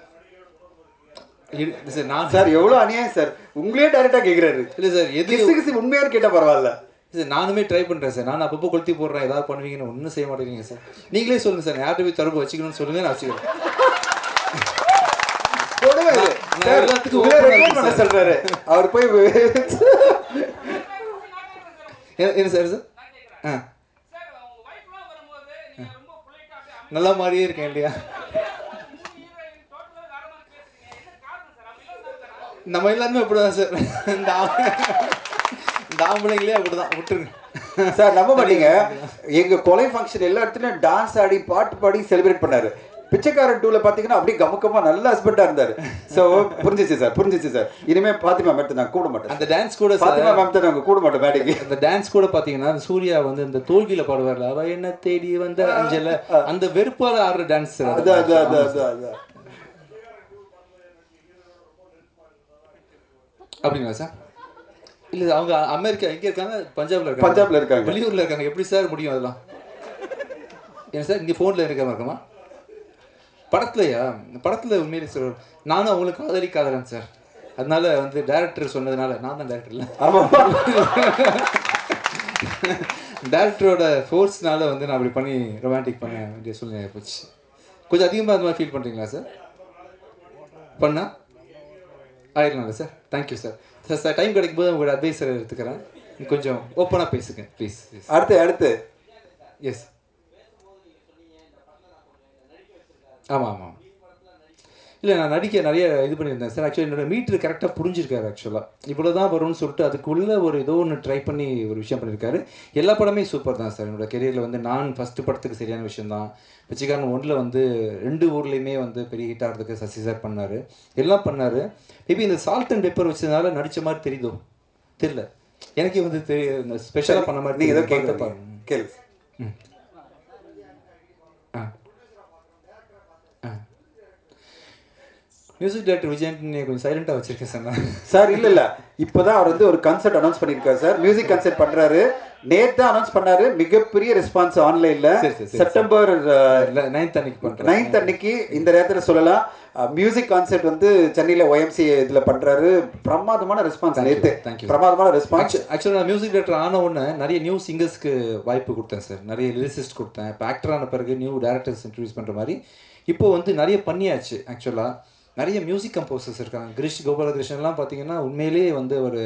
சார் எவ்வளோ அநியாயம் சார், உங்களே டேரெக்டாக கேட்குறாரு. இல்லை சார் எது கிசு கிசு உண்மையாக கேட்டால் பரவாயில்ல சார். நானுமே ட்ரை பண்ணுறேன் சார். நான் அப்பப்போ கொளுத்தி போடுறேன், ஏதாவது பண்ணுவீங்கன்னு. ஒன்றும் செய்ய மாட்டேங்கிறீங்க சார். நீங்களே சொல்லுங்கள் சார், யார்கிட்ட போய் தொடர்பு வச்சுக்கணும்னு சொல்லுங்கள், நான் வச்சுக்கிறேன் சொல்கிறாரு அவர் போய். என்ன சார் சார்? ஆ நல்லா மாதிரியே இருக்கேன் இல்லையா? நம்ம எல்லாருமே அப்படிதான் சார். இந்த ஆம்பளைங்களே அப்படிதான் விட்டுருங்க சார். நம்ப மாட்டீங்க, எங்க கொலை ஃபங்க்ஷன் எல்லா இடத்துலையும் டான்ஸ் ஆடி பாட்டு பாடி செலிப்ரேட் பண்ணாரு. பிச்சைக்காரன் 2ல பார்த்தீங்கன்னா அப்படியே கமுக்கமா நல்ல ஹஸ்பண்டாக இருந்தார். ஸோ புரிஞ்சிச்சு சார், புரிஞ்சிச்சு சார். இனிமேல் பாத்திமா மேம் நாங்கள் கூட மாட்டோம். அந்த டான்ஸ் கூட பாத்திமா மேம் தான் நாங்கள் கூட மாட்டோம் மேடைக்கு. அந்த டான்ஸ் கூட பார்த்தீங்கன்னா சூர்யா வந்து இந்த தோல்வியில் பாடுவார்ல, அவ என்ன தேடி வந்து அஞ்சல, அந்த வெறுப்பால் ஆடுற டான்ஸ். அது அது அது அது அது அப்படிங்களா சார்? இல்லை அவங்க அமெரிக்கா எங்கே இருக்காங்க? பஞ்சாப்ல இருக்காங்க. பஞ்சாப்ல இருக்காங்க, வெளியூரில் இருக்காங்க. எப்படி சார் முடியும் அதெல்லாம்? ஏன் சார் இங்கே ஃபோனில் இருக்க மாட்டோமா? படத்துலையா? படத்தில் உண்மையிலே சார் நானும் அவங்களுக்கு ஆதரிக்காதேன் சார். அதனால வந்து டேரக்டர் சொன்னதுனால நான் தான் டேரக்டர் இல்லை. ஆமாம் டேரக்டரோட ஃபோர்ஸ்னால வந்து நான் அப்படி பண்ணி ரொமான்டிக் பண்ண வேண்டிய சூழ்நிலை போச்சு. கொஞ்சம் அதிகமாக அது மாதிரி ஃபீல் பண்ணுறீங்களா சார்? பண்ணா ஆயிரங்களா sir? Thank you sir. Sir sir time கிடைக்கும் போது உங்களோட அட்வைஸ் சார் எடுத்துக்கிறேன். கொஞ்சம் ஓப்பனாக பேசுங்க ப்ளீஸ். அடுத்து அடுத்து எஸ் ஆமாம் ஆமாம் இல்லை நான் நடிக்க நிறைய இது பண்ணியிருந்தேன் சார். ஆக்சுவலி என்னோடய மீட்ரு கரெக்டாக புரிஞ்சிருக்காரு. ஆக்சுவலாக இவ்வளோ தான் வரும்னு சொல்லிட்டு அதுக்குள்ளே ஒரு ஏதோ ஒன்று ட்ரை பண்ணி ஒரு விஷயம் பண்ணியிருக்காரு. எல்லா படமே சூப்பர் தான் சார். என்னோடய கெரியரில் வந்து நான் ஃபஸ்ட்டு படத்துக்கு சரியான விஷயந்தான். பிச்சைக்காரன் 1ல் வந்து 2 ஊர்லேயுமே வந்து பெரிய ஹிட் ஆகிறதுக்கு சசி சார் பண்ணார், எல்லாம் பண்ணார். மேபி இந்த சால்ட் அண்ட் பெப்பர் வச்சதுனால நடித்த மாதிரி தெரியுதோ தெரியல, எனக்கு வந்து தெரிய ஸ்பெஷலாக பண்ண மாதிரி. நீங்கள் ஏதோ கேட்க பாருங்க skills. Mm. Music director Vijay Antony கொஞ்சம் சைலண்டா வச்சிருக்கேன் சார். சார் இல்ல இல்ல இப்போதான் அவர் வந்து ஒரு கான்செப்ட் அனௌன்ஸ் பண்ணிருக்காரு சார். மியூசிக் கான்செப்ட் பண்றாரு. நேத்து அனௌன்ஸ் பண்ணாரு. மிகப்பெரிய ரெஸ்பான்ஸ் ஆன்லைன்ல செப்டம்பர் 9th அன்னைக்கு பண்றாரு. 9th அன்னைக்கு இந்த நேரத்துல சொல்லலாம் மியூசிக் கான்செப்ட் வந்து சென்னையில YMCA இதுல பண்றாரு. பிரமாதமான ரெஸ்பான்ஸ் நேத்து. பிரமாதமான ரெஸ்பான்ஸ். एक्चुअली நான் மியூசிக் டைரக்டர் ஆன உடனே நிறைய நியூ சிங்கர்ஸ்க்கு வாய்ப்பு கொடுத்தேன் சார். நிறைய லிரிசிஸ்ட் கொடுத்தேன். இப்போ ஆக்டர் ஆன பிறகு நியூ டைரக்டர்ஸ் இன்ட்ரோடியூஸ் பண்ற மாதிரி இப்போ வந்து நிறைய பண்ணியாச்சு. एक्चुअली நிறைய மியூசிக் கம்போசர்ஸ் இருக்காங்க. கிரிஷ் கோபாலகிருஷ்ணன்லாம் பார்த்தீங்கன்னா உண்மையிலேயே வந்து ஒரு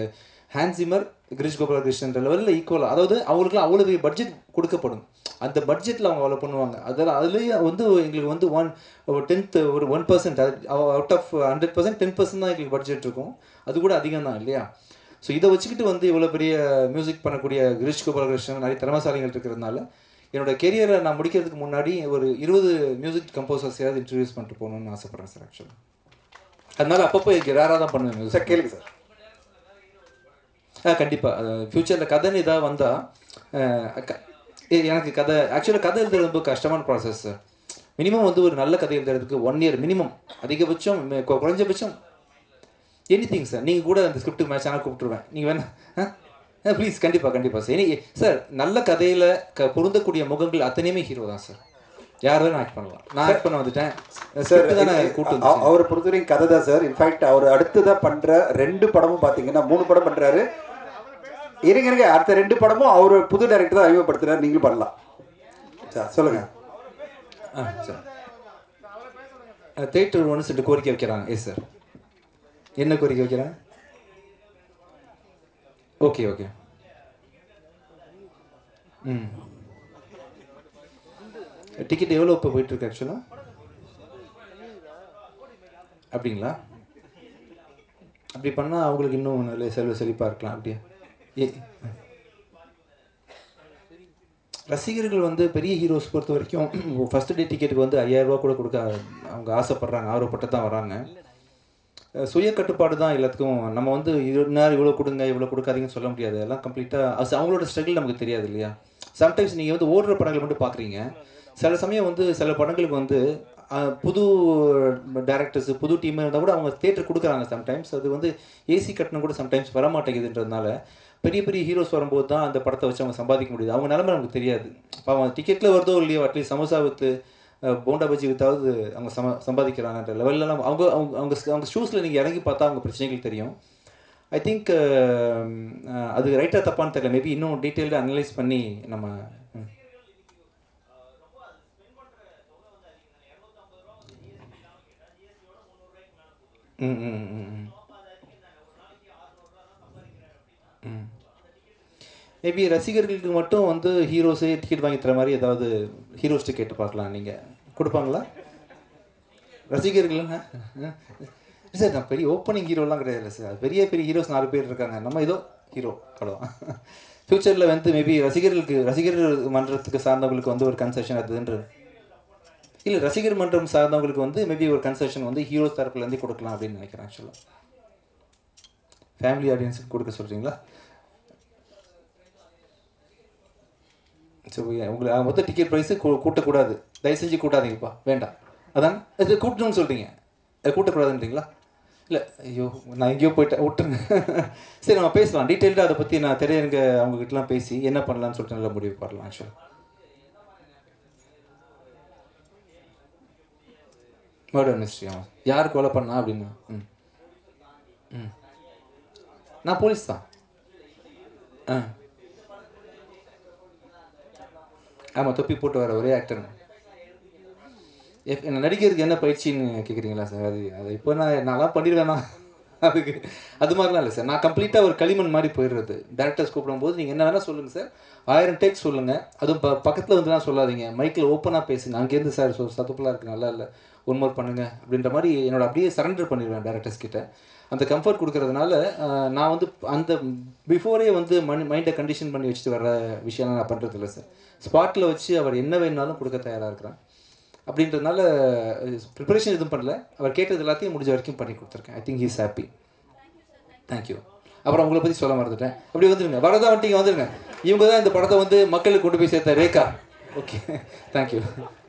ஹேண்ட்ஸிமர் கிரிஷ் கோபாலகிருஷ்ணன்ற லெவலில் ஈக்குவலாக, அதாவது அவங்களுக்குலாம் அவ்வளோ பெரிய பட்ஜெட் கொடுக்கப்படும். அந்த பட்ஜெட்டில் அவங்க அவ்வளோ பண்ணுவாங்க. அதில் அதுலேயே வந்து எங்களுக்கு வந்து 1/10 அவுட் ஆஃப் 100% 10% தான் எங்களுக்கு பட்ஜெட் இருக்கும். அது கூட அதிகம் தான் இல்லையா? ஸோ இதை வச்சுக்கிட்டு வந்து இவ்வளோ பெரிய மியூசிக் பண்ணக்கூடிய கிரிஷ் கோபாலகிருஷ்ணன் நிறைய திறமைசாலிகள் இருக்கிறதுனால என்னோட கெரியரை நான் முடிக்கிறதுக்கு முன்னாடி ஒரு 20 மியூசிக் கம்போசர்ஸ் ஏதாவது இன்ட்ரடியூஸ் பண்ணிட்டு போகணும்னு ஆசைப்பட்றேன் சார். ஆக்சுவலாக அதனால அப்பப்போ ரேராக தான் பண்ணுவேன் சார். கேளுங்க சார். கண்டிப்பாக ஃப்யூச்சரில் கதைன்னு இதாக வந்தால் எனக்கு கதை ஆக்சுவலாக கதை எழுதுறது ரொம்ப கஷ்டமான ப்ராசஸ் சார். மினிமம் வந்து ஒரு நல்ல கதை எழுதுறதுக்கு 1 year மினிமம், அதிகபட்சம் குறைஞ்சபட்சம் எனிதிங் சார். நீங்கள் கூட அந்த ஸ்கிரிப்டுக்கு மேட்ச் ஆனால் கூப்பிட்டுருவேன். நீங்கள் வேணா ப்ளீஸ். கண்டிப்பாக கண்டிப்பாக சார். சார் நல்ல கதையில் பொருந்தக்கூடிய முகங்கள் அத்தனையுமே ஹீரோ தான் சார். யாரும் ஆக்ட் பண்ணலாம். நான் ஆக்ட் பண்ண வந்துட்டேன் சார். அவரை பொறுத்தவரைக்கும் கதை தான் சார். இன்ஃபேக்ட் அவர் அடுத்ததான் பண்ற 2 படமும் பார்த்தீங்கன்னா 3 படம் பண்றாரு. இருங்க அடுத்த 2 படமும் அவர் புது டைரக்டர் தான் அறிமுகப்படுத்துறாரு. நீங்களும் பண்ணலாம் சார். சொல்லுங்க சார். தேட்டர் ஒன்று சொல்லிட்டு கோரிக்கை வைக்கிறாங்க. Yes sir. என்ன கோரிக்கை வைக்கிறாங்க? Okay okay. ம். டிக்கெட் எவ்வளோ இப்போ போயிட்டுருக்கு ஆக்சுவலாக? அப்படிங்களா? அப்படி பண்ணால் அவங்களுக்கு இன்னும் நல்ல செழிப்பாக இருக்கலாம். அப்படியே ரசிகர்கள் வந்து பெரிய ஹீரோஸ் பொறுத்த வரைக்கும் ஃபஸ்ட்டு டே டிக்கெட்டுக்கு வந்து 5000 ரூபா கூட கொடுக்க அவங்க ஆசைப்பட்றாங்க. ஆர்வப்பட்டு தான் வராங்க. சுய கட்டுப்பாடு தான் எல்லாத்துக்கும். நம்ம வந்து இவ்வளோ கொடுங்க இவ்வளோ கொடுக்காதீங்கன்னு சொல்ல முடியாது. எல்லாம் கம்ப்ளீட்டாக அவங்களோட ஸ்ட்ரகிள் நமக்கு தெரியாது இல்லையா? சம்டைம்ஸ் நீங்கள் வந்து ஓடுற படங்களை மட்டும் பார்க்குறீங்க. சில சமயம் வந்து சில படங்களுக்கு வந்து புது டைரக்டர்ஸு புது டீம் இருந்தால் கூட அவங்க தேட்டர் கொடுக்குறாங்க. சம்டைம்ஸ் அது வந்து ஏசி கட்டணம் கூட சம்டைம்ஸ் வரமாட்டேங்குதுன்றதுனால பெரிய பெரிய ஹீரோஸ் வரும்போது தான் அந்த படத்தை வச்சு அவங்க சம்பாதிக்க முடியுது. அவங்க நிலமை நமக்கு தெரியாது. இப்போ அவங்க டிக்கெட்டில் வருதோ இல்லையோ அட்லீஸ்ட் சமோசா வித்து போண்டா பஜ்ஜி வித்தாவது அவங்க சம்பாதிக்கிறாங்கன்ற லெவல்லாம் அவங்க அவங்க அவங்க ஷூஸில் நீங்கள் இறங்கி பார்த்தா அவங்க பிரச்சனைகள் தெரியும். ஐ திங்க் அது ரைட்டாக தப்பான்னு தெரியல. மேபி இன்னும் டீட்டெயில்டாக அனலைஸ் பண்ணி நம்ம ம் ம் ம் ம் மேபி ரசிகர்களுக்கு மட்டும் வந்து ஹீரோஸே டிக்கெட் வாங்கி தர மாதிரி ஏதாவது ஹீரோஸ் டிக்கெட் பார்க்கலாம். நீங்கள் கொடுப்பாங்களா ரசிகர்கள்? சார் நான் பெரிய ஓப்பனிங் ஹீரோலாம் கிடையாது சார். பெரிய பெரிய ஹீரோஸ் 4 பேர் இருக்காங்க. நம்ம ஏதோ ஹீரோ படம் ஃப்யூச்சரில் வந்து மேபி ரசிகர்களுக்கு ரசிகர்கள் மன்றத்துக்கு சார்ந்தவங்களுக்கு வந்து ஒரு கன்செஷன் அதுன்ற இல்லை ரசிகர் மன்றம் சார்ந்தவங்களுக்கு வந்து மேபி ஒரு கன்செஷன் வந்து ஹீரோஸ் தரப்புலேருந்து கொடுக்கலாம் அப்படின்னு நினைக்கிறேன். ஆக்சுவலாக ஃபேமிலி ஆடியன்ஸுக்கு கொடுக்க சொல்கிறீங்களா? சரி உங்களுக்கு மொத்த டிக்கெட் ப்ரைஸு கூட்டக்கூடாது. தயவு செஞ்சு கூட்டாதீங்கப்பா. வேண்டாம். அதான் இது கூட்டணும்னு சொல்கிறீங்க. அது கூட்டக்கூடாதுன்றீங்களா? இல்லை ஐயோ நான் எங்கேயோ போயிட்டேன் விட்டுருங்க. சரி நம்ம பேசலாம் டீட்டெயில்டாக அதை பற்றி. நான் தெரியுங்க அவங்ககிட்டலாம் பேசி என்ன பண்ணலான்னு சொல்லிட்டு நல்லா முடிவு பண்ணலாம். ஆக்சுவலாக மர்டர் மிஸ்ட்ரி ஆமாம். யார் கொலை பண்ணா அப்படின்னா ம் ம் நான் போலீஸ் தான். ஆமாம் தொப்பி போட்டு வர ஒரே ஆக்டர். நான் நடிக்கிறதுக்கு என்ன பயிற்சின்னு கேட்குறீங்களா சார்? அது அது இப்போ நான்லாம் பண்ணிடுவேண்ணா. அதுக்கு அது மாதிரிலாம் இல்லை சார். நான் கம்ப்ளீட்டாக ஒரு களிமண் மாதிரி போயிடுறது. டேரக்டர்ஸ் கூப்பிடும் போது நீங்கள் என்ன வேணால் சொல்லுங்கள் சார். 1000 டேக் சொல்லுங்கள். அதுவும் பக்கத்தில் வந்து நான் சொல்லாதீங்க. மைக்கில் ஓப்பனாக பேசுங்க. அங்கேருந்து சார் சத்துப்பெலாம் இருக்குது நல்லா இல்லை ஒன்மோர் பண்ணுங்கள் அப்படின்ற மாதிரி என்னோட அப்படியே சரண்டர் பண்ணிடுவேன் டேரக்டர்ஸ் கிட்ட. அந்த கம்ஃபர்ட் கொடுக்கறதுனால நான் வந்து அந்த பிஃபோரே வந்து மைண்டை கண்டிஷன் பண்ணி வச்சுட்டு வர விஷயம்லாம் நான் பண்ணுறது இல்லை சார். ஸ்பாட்டில் வச்சு அவர் என்ன வேணுனாலும் கொடுக்க தயாராக இருக்கிறான். அப்படின்றதுனால ப்ரிப்பரேஷன் எதுவும் பண்ணல. அவர் கேட்டது எல்லாத்தையும் முடிஞ்ச வரைக்கும் பண்ணி கொடுத்துருக்கேன். I think he's happy. Thank you. அப்புறம் உங்களை பற்றி சொல்ல மறந்துட்டேன். அப்படி வந்துடுங்க, வரதான் வந்துட்டீங்க, வந்துடுங்க. இவங்க தான் இந்த படத்தை வந்து மக்களுக்கு கொண்டு போய் சேர்த்த ரேகா. Okay, thank you.